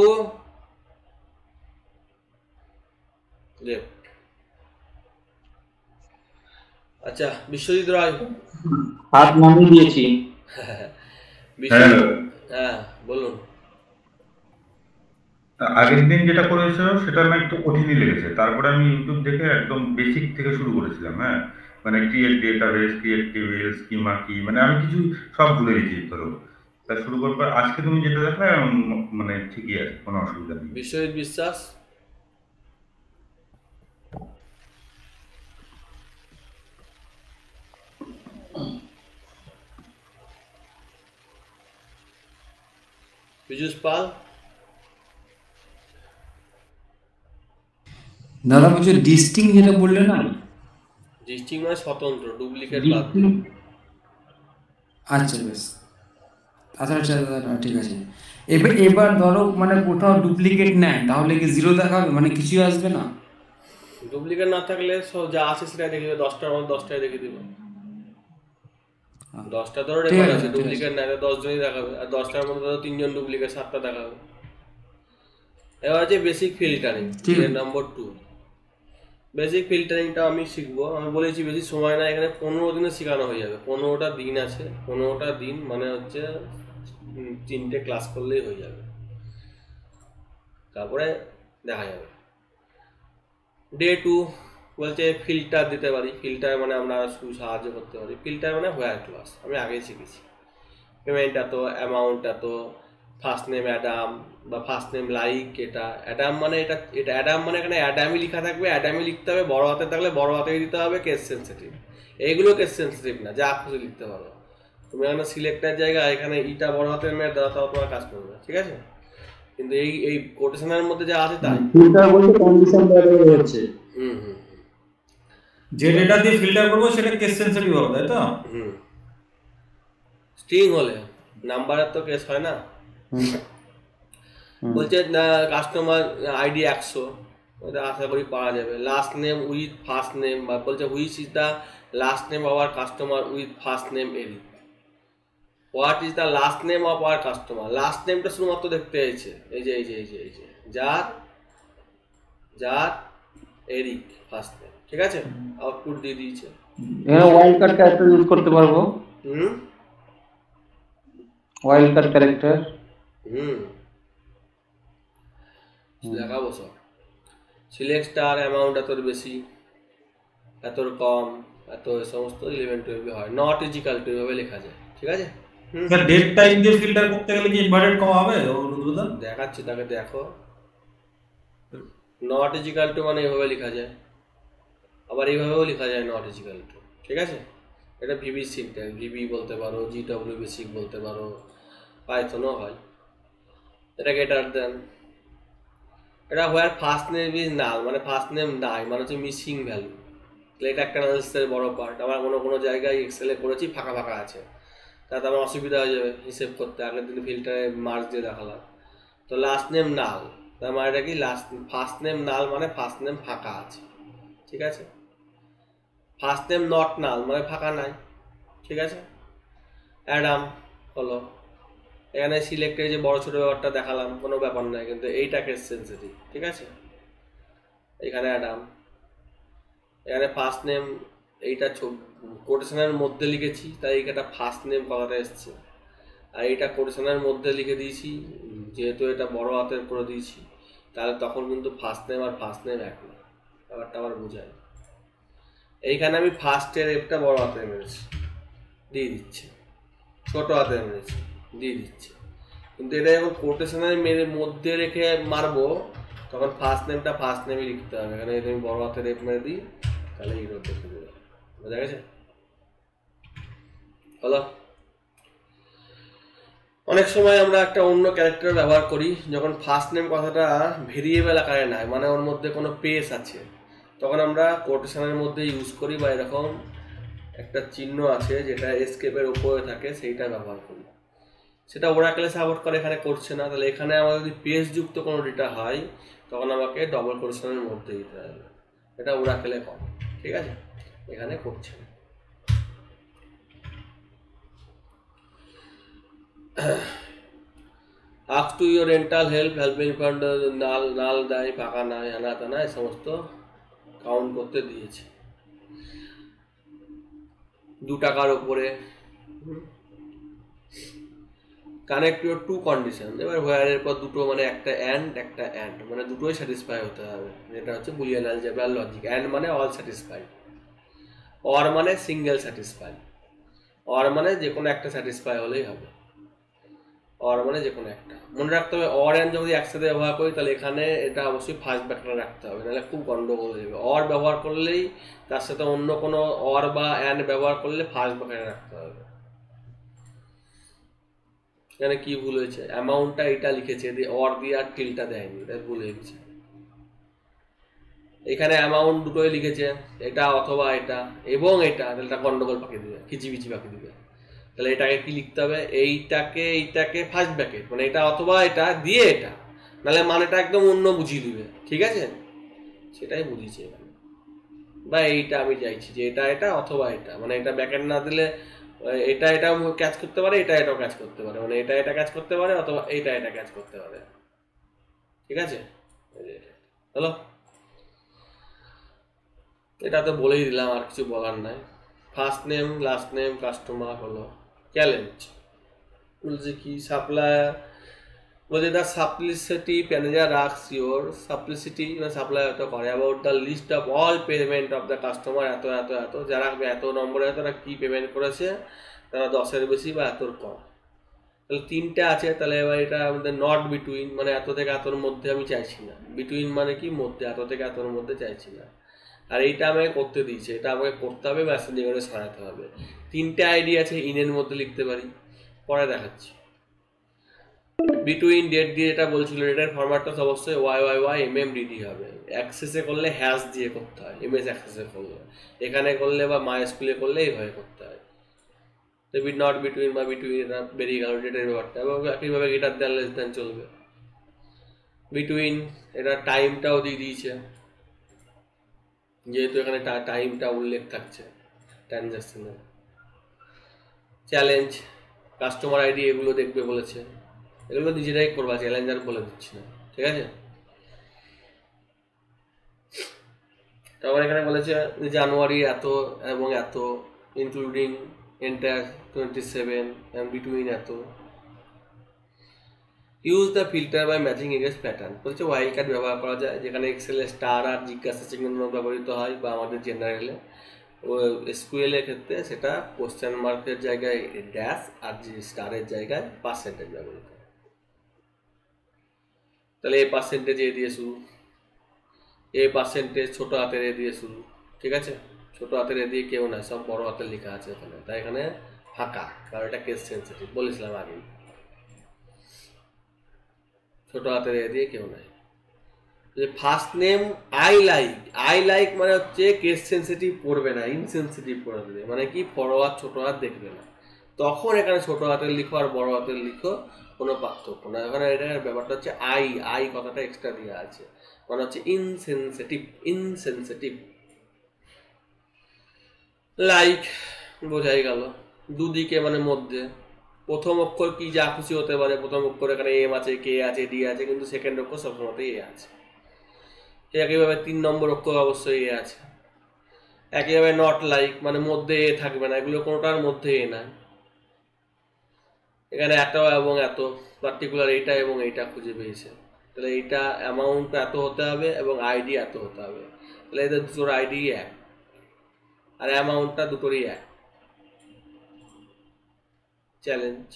আচ্ছা বিশ্বজিৎ রায় হাত নামিয়ে দিয়েছি হ্যাঁ বলুন আগের দিন যেটা করেছিল সেটা আমার একটু কঠিনই লেগেছে তারপরে আমি ইউটিউব দেখে একদম বেসিক থেকে শুরু করেছিলাম হ্যাঁ মানে create database create table schema কি মানে আমি কিছু সব ভুলে গেছি ধরো তা শুরু করার পর আজকে তুমি যেটা দেখলে মানে ঠিকই আছে কোনো অসুবিধা নেই বিশ্বজিৎ বিশ্বাস বিজুস পাল দাদা কিছু ডিস্টিং যেটা বললে না ডিস্টিং মানে স্বতন্ত্র ডুপ্লিকেট বাদ আচ্ছা বেশ আচ্ছা দাদা ঠিক আছে এবার ধরো মানে কোথাও ডুপ্লিকেট নাই তাহলে কি জিরো দেখাবে মানে কিছু আসবে না ডুপ্লিকেট না থাকলে সব যা আছে সেটা দেখে দেবে 10টার মধ্যে 10টাই দেখে দেবে 10টা ধরো রেকর্ড আছে ডুপ্লিকেট নাই 10 জনই দেখাবে আর 10টার মধ্যে ধরো 3 জন ডুপ্লিকেট 7টা দেখাবে এবার যে বেসিক ফিল্টারিং এর নাম্বার 2 বেসিক ফিল্টারিংটা আমি শিখবো আমি বলেছি বেশি সময় না এখানে 15 দিনে শেখানো হয়ে যাবে 15টা দিন আছে 15টা দিন মানে হচ্ছে 3টে ক্লাস করলেই হয়ে যাবে তারপরে দেখা যাবে ডে 2 বলতে ফিল্টার দিতে পারি ফিল্টার মানে আমরা সাহায্য করতে পারি ফিল্টার মানে হোয়ার ক্লাস আমি আগেই শিখেছি পেমেন্ট এত অ্যামাউন্ট এত ফার্স্ট নেম অ্যাডাম বা ফার্স্ট নেম লাইক এটা অ্যাডাম মানে এটা অ্যাডাম মানে এখানে অ্যাডামই লেখা থাকবে অ্যাডামই লিখতে হবে বড় হাতে থাকলে বড় হাতেই দিতে হবে কেস সেন্সিটিভ এইগুলো কেস সেন্সিটিভ না যা খুশি লিখতে পারো তুমি এখানে সিলেক্টার জায়গা এখানে ইটা বড় হাতের মেয়ে দেওয়া তাও তোমার কাজ করবে ঠিক আছে কিন্তু এই এই কোটেশনের মধ্যে যা আছে তাই ফিল্টার বলতে কন্ডিশন ব্যবহার হচ্ছে যে ডেটা দিয়ে ফিল্টার করবো সেটা কেস সেন্সিটিভ হবে তাই তো স্ট্রিং হলে নাম্বারের তো কেস হয় না বলছে কাস্টমার আইডি 100 ওটা আশা করি পাওয়া যাবে last name with first name বা বলছে which is the last name our customer with first name এরি What is the last name of our customer? Last name টা শুধুমাত্র দেখতে হয়েছে এই যে এই যে এই যে এই যে যার এরিক ফার্স্ট নেম ঠিক আছে আউটপুট দিয়ে দিয়েছে এখানে ওয়াইল্ড কার্ড ক্যারেক্টার ইউজ করতে পারবো ওয়াইল্ড কার্ড ক্যারেক্টার লাগাবো স্যার সিলেক্ট স্টার অ্যামাউন্ট এত বেশি এত কম এত সমস্ত ইলেভেন্ট হবে হয় নট ইজ ইকুয়াল টু এভাবে লেখা যায় ঠিক আছে স্যার ডেট টাইম দিয়ে ফিল্টার করতে গেলে কি ইনভার্টেড কমা হবে রুদ্রদা দেখাচ্ছি তাকে দেখো not is equal to মানে এইভাবে লেখা যায় আবার এইভাবেও লেখা যায় not is equal to ঠিক আছে এটা ভিবি সিনট্যাক্স ভিবি বলতে পারো জিডব্লিউ বেসিক বলতে পারো পাইথনও হয় এটা গ্রেটার দ্যান এটা where first name is null মানে first name নাই মানে হচ্ছে মিসিং ভ্যালু তাহলে এটা একটা অ্যানালিসিসের বড় পার্ট আবার কোনো কোনো জায়গায় এক্সেলে করেছি ফাঁকা ফাঁকা আছে তাতে আমার অসুবিধা হয়ে যাবে হিসেব করতে আগের দিন ফিল্টারে মার্জ দিয়ে দেখালাম তো লাস্ট নেম নাল তার মানে এটা কি লাস্ট ফার্স্ট নেম নাল মানে ফার্স্ট নেম ফাঁকা আছে ঠিক আছে ফার্স্ট নেম নট নাল মানে ফাঁকা নাই ঠিক আছে অ্যাডাম হলো এখানে সিলেক্টের যে বড়ো ছোটো ব্যাপারটা দেখালাম কোনো ব্যাপার নয় কিন্তু এইটা কেস সেন্সিটিভ ঠিক আছে এখানে অ্যাডাম এখানে ফার্স্ট নেম এইটা কোটেশনের মধ্যে লিখেছি তাই এটা ফার্স্ট নেম কথাটা আসছে আর এটা কোটেশনের মধ্যে লিখে দিয়েছি যেহেতু এটা বড় হাতের করে দিয়েছি তাহলে তখন কিন্তু ফার্স্ট নেম এক না ব্যাপারটা আবার বোঝায় এইখানে আমি ফার্স্টের একটা বড় হাতে মেরেছি দিয়ে দিচ্ছে ছোটো হাতে মেরেছি দিয়ে দিচ্ছে কিন্তু এটা যখন কোটেশনের মধ্যে রেখে মারবো তখন ফার্স্ট নেমটা ফার্স্ট নেমই লিখতে হবে এখানে যদি আমি বড় হাতের এফ মেরে দিই তাহলে এই রোধ দেখে দেবে বোঝা গেছে হলো অনেক সময় আমরা একটা অন্য ক্যারেক্টার ব্যবহার করি যখন ফার্স্ট নেম কথাটা ভেরিয়েবল আকারে নাই মানে ওর মধ্যে কোনো পেস আছে তখন আমরা কোটেশনের মধ্যে ইউজ করি বা এরকম একটা চিহ্ন আছে যেটা এসকেপের উপরে থাকে সেইটা ব্যবহার করি সেটা ওরাকলে সাপোর্ট করে এখানে করছে না তাহলে এখানে আমার যদি পেস যুক্ত কোনো ডেটা হয় তখন আমাকে ডবল কোটেশনের মধ্যে দিতে হবে এটা ওরাকলে করে ঠিক আছে এখানে করছে না ask to your rental helping fund নাল দায় ফাঁকা নাই আনা তানা এই সমস্ত কাউন্ট করতে দিয়েছে $2 উপরে কানেক্ট ইউর টু কন্ডিশন এবার হোয়ারের পর দুটো মানে একটা অ্যান্ড মানে দুটোই স্যাটিসফাই হতে হবে এটা হচ্ছে বুলিয়ান অ্যালজেব্রা লজিক অ্যান্ড মানে অল স্যাটিসফাই অর মানে সিঙ্গেল স্যাটিসফাই অর মানে যে কোনো একটা স্যাটিসফাই হলেই হবে অর মানে যে কোনো একটা মনে রাখতে হবে অর অ্যান্ড যদি একসাথে ব্যবহার করি তাহলে এখানে এটা অবশ্যই ফার্স্ট ব্যাপারটা রাখতে হবে নাহলে খুব গন্ডগোল হয়ে যাবে অর ব্যবহার করলেই তার সাথে অন্য কোনো অর বা অ্যান্ড ব্যবহার করলে ফার্স্ট ব্যাপারটা রাখতে হবে এখানে কি ভুল হয়েছে অ্যামাউন্টটা এটা লিখেছে অর দিয়ে আর টিলটা দেয়নি এটা ভুল হয়েছে এখানে অ্যামাউন্ট দুটোই লিখেছে এটা অথবা এটা এবং এটা তাহলে এটা গন্ডগোল পাকিয়ে দেবে খিচিবিচি পাকিয়ে দেবে তাহলে এটাকে কি লিখতে হবে এইটাকে ফার্স্ট ব্র্যাকেট মানে এটা অথবা এটা দিয়ে এটা নাহলে মানেটা একদম অন্য বুঝিয়ে দিবে ঠিক আছে সেটাই বুঝিয়েছে এখানে বা এইটা আমি চাইছি যে এটা এটা অথবা এটা মানে এটা ব্র্যাকেট না দিলে এটা এটাও ক্যাচ করতে পারে এটা এটাও ক্যাচ করতে পারে মানে এটা এটা ক্যাচ করতে পারে অথবা এটা এটা ক্যাচ করতে পারে ঠিক আছে হ্যালো এটা তো বলেই দিলাম আর কিছু বলার নাই first name last name customer হলো চ্যালেঞ্জ বলছে কি সাপ্লায়ার বলছে দ্য সাপ্লিসিটি ম্যানেজার রাখস ইউর সাপ্লিসিটি মানে সাপ্লায়ার তো করে about the list of all payment of the customer এত এত এত যারা এত নম্বরে তারা কী পেমেন্ট করেছে তারা 10-এর বেশি বা এতর কম তাহলে তিনটে আছে তাহলে এবার এটা আমাদের নট বিটুইন মানে এত থেকে এতর মধ্যে আমি চাইছি না বিটুইন মানে কি মধ্যে এত থেকে এতর মধ্যে চাইছি না আর এইটা আমাকে করতে দিয়েছে এটা আমাকে করতে হবে মেসেঞ্জিং করে সারাতে হবে তিনটে আইডি আছে ইনের মধ্যে লিখতে পারি পরে দেখাচ্ছি বিটুইন ডেট দিয়ে এটা বলছিল এটার ফরম্যাটটা অবশ্যই YYY MMDD হবে অ্যাক্সেসে করলে হ্যাশ দিয়ে করতে হয় MS অ্যাক্সেসে করলে এখানে করলে বা MySQL করলে এইভাবে করতে হয় তো নট বিটুইন বা বিটুইন এটা বেরিয়ে গেল ডেটের ব্যাপারটা এবং একইভাবে গেটার দ্যান লেস দ্যান চলবে বিটুইন এটা টাইমটাও দিয়ে দিয়েছে যেহেতু এখানে টাইমটা উল্লেখ থাকছে ট্রানজ্যাকশনের চ্যালেঞ্জ কাস্টমার আইডি এগুলো দেখবে বলেছে এগুলো নিজেরাই করবা চ্যালেঞ্জার বলে দিচ্ছি না ঠিক আছে তারপর এখানে বলেছে জানুয়ারি এত এবং এত ইনক্লুডিং এন্টার 27 এন্ড বিটুইন এত use the filter by matching against pattern বলছে ওয়াইল্ড কার্ড ব্যবহার করা যায় যেখানে এক্সেল এ স্টার আর জিজ্ঞাসা চিহ্ন ব্যবহৃত হয় বা আমাদের জেনারেলে SQL এর ক্ষেত্রে সেটা কোশ্চেন মার্কের জায়গায় ড্যাশ আর জি স্টারের জায়গায় পার্সেন্টেজ ব্যবহৃত হয় তাহলে এই পার্সেন্টেজ এ দিয়ে শুরু এই পার্সেন্টেজ ছোট হাতের এ দিয়ে শুরু ঠিক আছে ছোট হাতের এ দিয়ে কেউ না সব বড় হাতে লেখা আছে এখানে তাই এখানে ফাঁকা কারণ এটা কেস সেনসিটিভ বলেছিলাম আগে ছোট হাতের এ দিয়ে কেউ না First name I like মানে হচ্ছে case sensitive পড়বে না insensitive পড়বে মানে কি ফরওয়ার্ড ছোট হাত দেখবে না তখন এখানে ছোট হাতের লিখো আর বড় হাতের লিখো কোনো পার্থক্য না এখানে এটার ব্যাপারটা হচ্ছে I কথাটা এক্সট্রা দেয়া আছে মানে হচ্ছে insensitive like বোঝাই গেল দুদিকে মানে মধ্যে প্রথম অক্ষর কি যা খুশি হতে পারে প্রথম অক্ষর এখানে m আছে k আছে d আছে কিন্তু সেকেন্ড অক্ষর সবসময়তে a আছে একইভাবে 3 নম্বর অক্ষর অবশ্যই এ আছে একইভাবে not like মানে মধ্যে এ থাকবে না এগুলো কোনটার মধ্যে এ না এখানে এত এবং এত পার্টিকুলার এইটা এবং এইটা খুঁজে পেয়েছে তাহলে এইটা অ্যামাউন্ট এত হতে হবে এবং আইডি এত হতে হবে তাহলে এদের দুটোর আইডি এক আর অ্যামাউন্টটা দুটোরই এক চ্যালেঞ্জ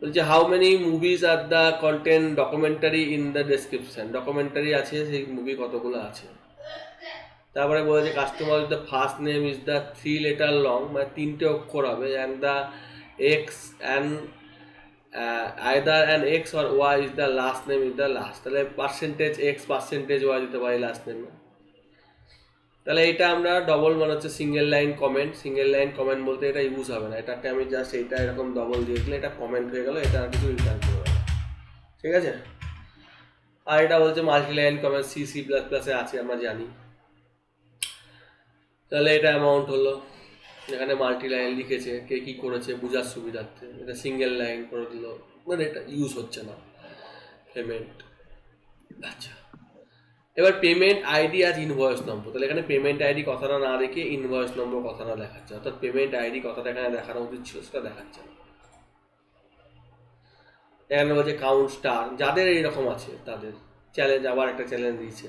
বলছে how many movies are the content documentary in the description documentary আছে সেই মুভি কতগুলো আছে তারপরে বলেছে customer the first name is the 3 letter long মানে তিনটে অক্ষর হবে and the x and either an x or y is the last name is the last তাহলে percentage x percentage y দিতে পারি last name তাহলে এটা আমরা ডবল মানে হচ্ছে সিঙ্গেল লাইন কমেন্ট বলতে এটা ইউজ হবে না এটাকে আমি জাস্ট এইটা এরকম ডবল দিয়ে দিলে এটা কমেন্ট হয়ে গেল এটা আর কিছু রিটার্ন করবে না ঠিক আছে আর এটা বলছে মাল্টি লাইন কমেন্ট C++ এ আছে আমরা জানি তাহলে এটা অ্যামাউন্ট হলো এখানে মাল্টি লাইন লিখেছে কে কি করেছে বোঝার সুবিধার্থে এটা সিঙ্গেল লাইন করে দিল মানে এটা ইউজ হচ্ছে না পেমেন্ট আচ্ছা এবার পেমেন্ট আইডি আর ইনভয়েস নম্বর তাহলে এখানে পেমেন্ট আইডি কথাটা না রেখে ইনভয়েস নম্বর কথাটা দেখাচ্ছে অর্থাৎ পেমেন্ট আইডি কথাটা এখানে দেখানো উচিত ছিল সেটা দেখাচ্ছে না এখানে বলছে কাউন্ট স্টার যাদের এইরকম আছে তাদের চ্যালেঞ্জ আবার একটা চ্যালেঞ্জ দিয়েছে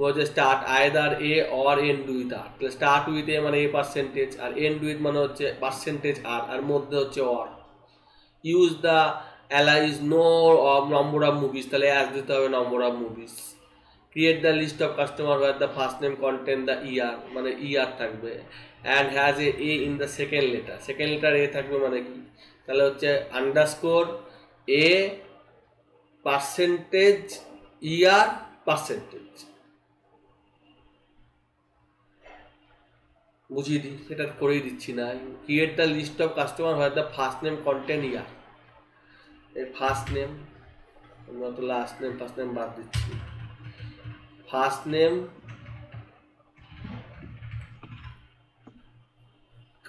বলছে start either A or end with R তাহলে স্টার্ট উইথ এ মানে এ পার্সেন্টেজ আর এন্ড উইথ মানে হচ্ছে পার্সেন্টেজ আর আর মধ্যে হচ্ছে or use the alias no number of movies তাহলে অ্যাজ দিতে হবে number of movies Create the list of customer where the first name contain the ER মানে ER থাকবে and has a A in the second letter A থাকবে মানে কি তাহলে হচ্ছে underscore A percentage ER percentage বুঝিয়ে দিই সেটা করেই দিচ্ছি না Create the list of customer where the first name contain ER এই first name আমরা তো last name first name বাদ দিচ্ছি First name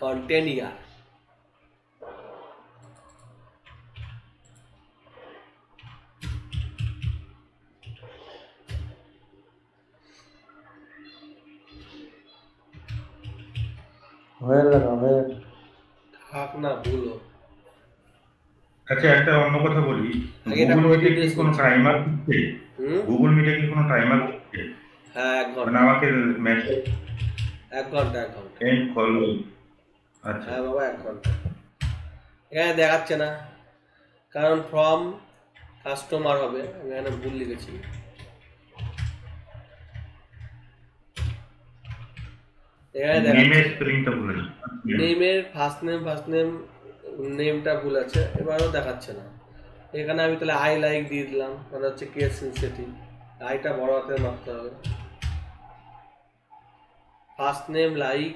contain ER আচ্ছা একটা অন্য কথা বলি গুগল মিটে কি কোনো টাইমার আছে হ্যাঁ ঘন্টা আমাকে মেসেজ 1 ঘন্টা এই কল আচ্ছা হ্যাঁ বাবা 1 ঘন্টা এখানে দেখাচ্ছে না কারণ ফ্রম কাস্টমার হবে আমি এখানে ভুল লিখেছি এখানে নেমের স্পেলিংটা ভুল আছে নেমের ফার্স্ট নেম নেমটা ভুল আছে এবারেও দেখাচ্ছে না এখানে আমি তাহলে আই লাইক দিয়ে দিলাম মানে হচ্ছে কেস সেনসিটিভ আইটা বড় হাতের মারতে হবে ফার্স্ট নেম লাইক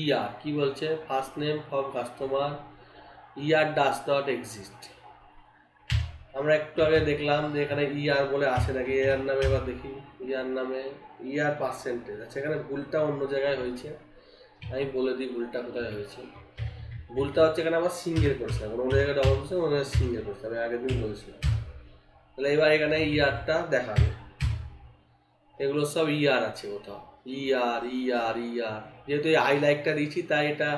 ইয়ার কি বলছে first name from customer year does not exist আমরা একটু আগে দেখলাম যে এখানে ইয়ার বলে আসে নাকি ইয়ার নামে এবার দেখি ইয়ার নামে ইয়ার পার্সেন্টেজ আচ্ছা এখানে ভুলটা অন্য জায়গায় হয়েছে আমি বলে দিই ভুলটা কোথায় হয়েছে ভুলটা হচ্ছে এখানে আমার সিঙ্গেল করছিলাম, কোনো কোনো জায়গায় ডবল করছে, কোনো সিঙ্গেল করছে, আমি আগের দিন বলেছিলাম। তাহলে এবার এখানে ইয়ারটা দেখাবে, এগুলো সব ইয়ার আছে কোথাও, ইয়ার ইয়ার ইয়ার, যেহেতু এই আই লাইকটা দিয়েছি তাই এটা,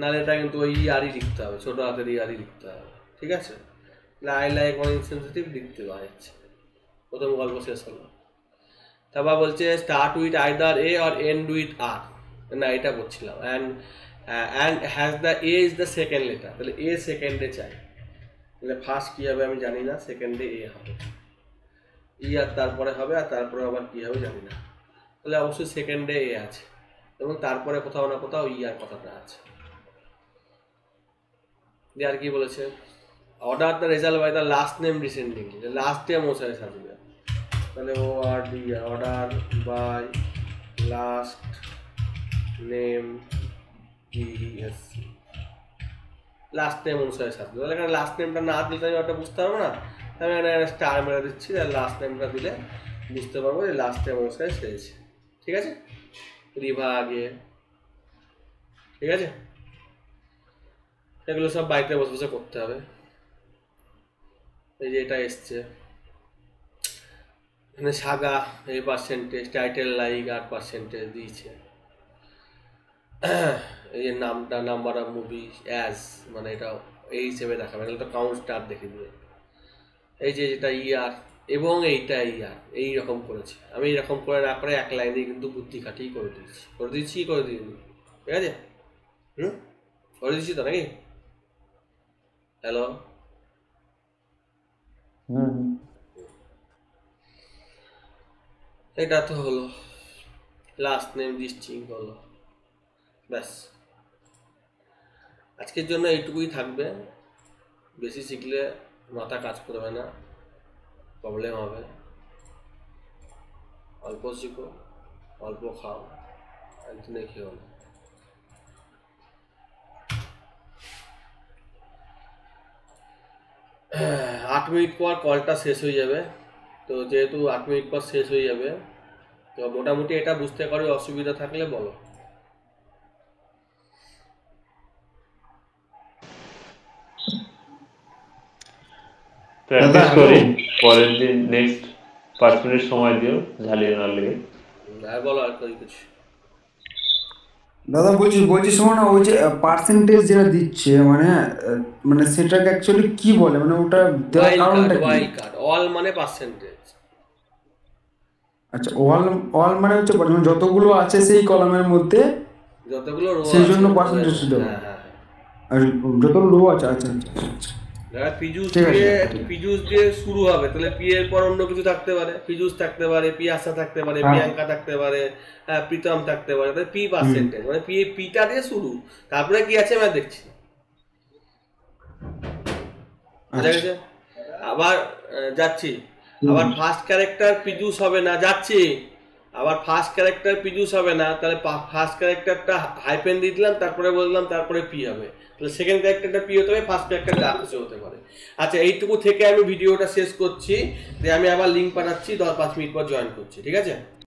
নাহলে এটা কিন্তু ওই ইয়ারই লিখতে হবে, ছোটো হাতের ইয়ারই লিখতে হবে, ঠিক আছে? তাহলে আই লাইক অন ইনসেনসিটিভ লিখতে পাওয়া যাচ্ছে। প্রথম গল্প শেষ হলো। তারপর বলছে স্টার্ট উইথ আইদার এ আর এন্ড উইথ আর, না এটা বলছিলাম। And has the A is the second letter, তাহলে এ সেকেন্ডে চাই, তাহলে ফার্স্ট কী হবে আমি জানি না, সেকেন্ডে এ হবে, ই আর তারপরে হবে, আর তারপরে আবার কী হবে জানি না, তাহলে অবশ্যই সেকেন্ডে এ আছে এবং তারপরে কোথাও না কোথাও ই আর কথাটা আছে। আর কি বলেছে, order the result by the last name descendingly, last name ও সাথে সাজিয়ে, তাহলে O R D order by last name DS, last name অনুসারে সাজবে। তাহলে এখানে লাস্ট নেমটা না দিলে আমি ওটা বুঝতে পারবো না, আমি এখানে স্টার মেরে দিচ্ছি, তাহলে লাস্ট নেমটা দিলে বুঝতে পারবো যে লাস্ট নেম অনুসারে সেজেছে, ঠিক আছে? রিভা আগে, ঠিক আছে? এগুলো সব বাইরে বসে বসে করতে হবে। এই যে এটা এসছে মানে সাগা, এই পার্সেন্টেজ টাইটেল লাইক আর পার্সেন্টেজ দিয়েছে, এই যে নামটা, নাম্বার অফ মুভি অ্যাজ, মানে এটা এই হিসেবে দেখাবে, এটা কাউন্ট স্টার দেখে দেবে। এই যে যেটা ইয়ার এবং এইটা ইয়ার, এই রকম করেছে আমি, এরকম করে না করে এক লাইনে কিন্তু বুদ্ধি খাটিয়ে করে দিয়েছি, ঠিক আছে? করে দিচ্ছি তো নাকি? হ্যালো, এটা তো হলো লাস্ট নেম ডিস্টিং হলো, ব্যাস। আজকের জন্য এইটুকুই থাকবে, বেশি শিখলে মাথা কাজ করবে না, প্রবলেম হবে। অল্প শিখো, অল্প খাও, একদিনে খেয়েও না। আট মিনিট পর কলটা শেষ হয়ে যাবে, তো যেহেতু 8 মিনিট পর শেষ হয়ে যাবে, তো মোটামুটি এটা বুঝতে পারি, অসুবিধা থাকলে বলো। প্র্যাকটিস করি, পরের দিন নেক্সট 5 মিনিট সময় দিও, ঝালিয়ে না লাগে। আর বলো আর কিছু দাদা বলছি শোনো না, ওই যে পার্সেন্টেজ যেটা দিচ্ছে মানে সেটাকে অ্যাকচুয়ালি কি বলে, মানে ওটা দেওয়ার কারণটা কি? ওয়াইল্ড কার্ড, অল মানে পার্সেন্টেজ। আচ্ছা, অল মানে হচ্ছে যতগুলো আছে সেই কলামের মধ্যে যতগুলো রো আছে সেজন্য পার্সেন্টেজ দেব। হ্যাঁ, আর যত রো আছে। আচ্ছা আচ্ছা, দাদা পিজুস দিয়ে শুরু হবে, তাহলে পি এর পর অন্য কিছু থাকতে পারে, পিজুস থাকতে পারে, পিয়াসা থাকতে পারে, প্রিয়াঙ্কা থাকতে পারে, প্রীতম থাকতে পারে, তাহলে পি পার্সেন্টেজ মানে পিটা দিয়ে শুরু, তারপরে কি আছে আমি দেখছি। আবার যাচ্ছি, আবার ফার্স্ট ক্যারেক্টার পিজুস হবে না, যাচ্ছি আবার ফার্স্ট ক্যারেক্টার পিজুস হবে না, তাহলে ফার্স্ট ক্যারেক্টারটা হাইফেন দিয়ে দিলাম, তারপরে বললাম তারপরে পি হবে, তাহলে সেকেন্ড ক্যারেক্টারটা পি হতে হবে, ফার্স্ট ক্যারেক্টারটা আকাশে হতে পারে। আচ্ছা, এইটুকু থেকে আমি ভিডিওটা শেষ করছি, যে আমি আবার লিঙ্ক পাঠাচ্ছি, 10-5 মিনিট পর জয়েন করছি, ঠিক আছে?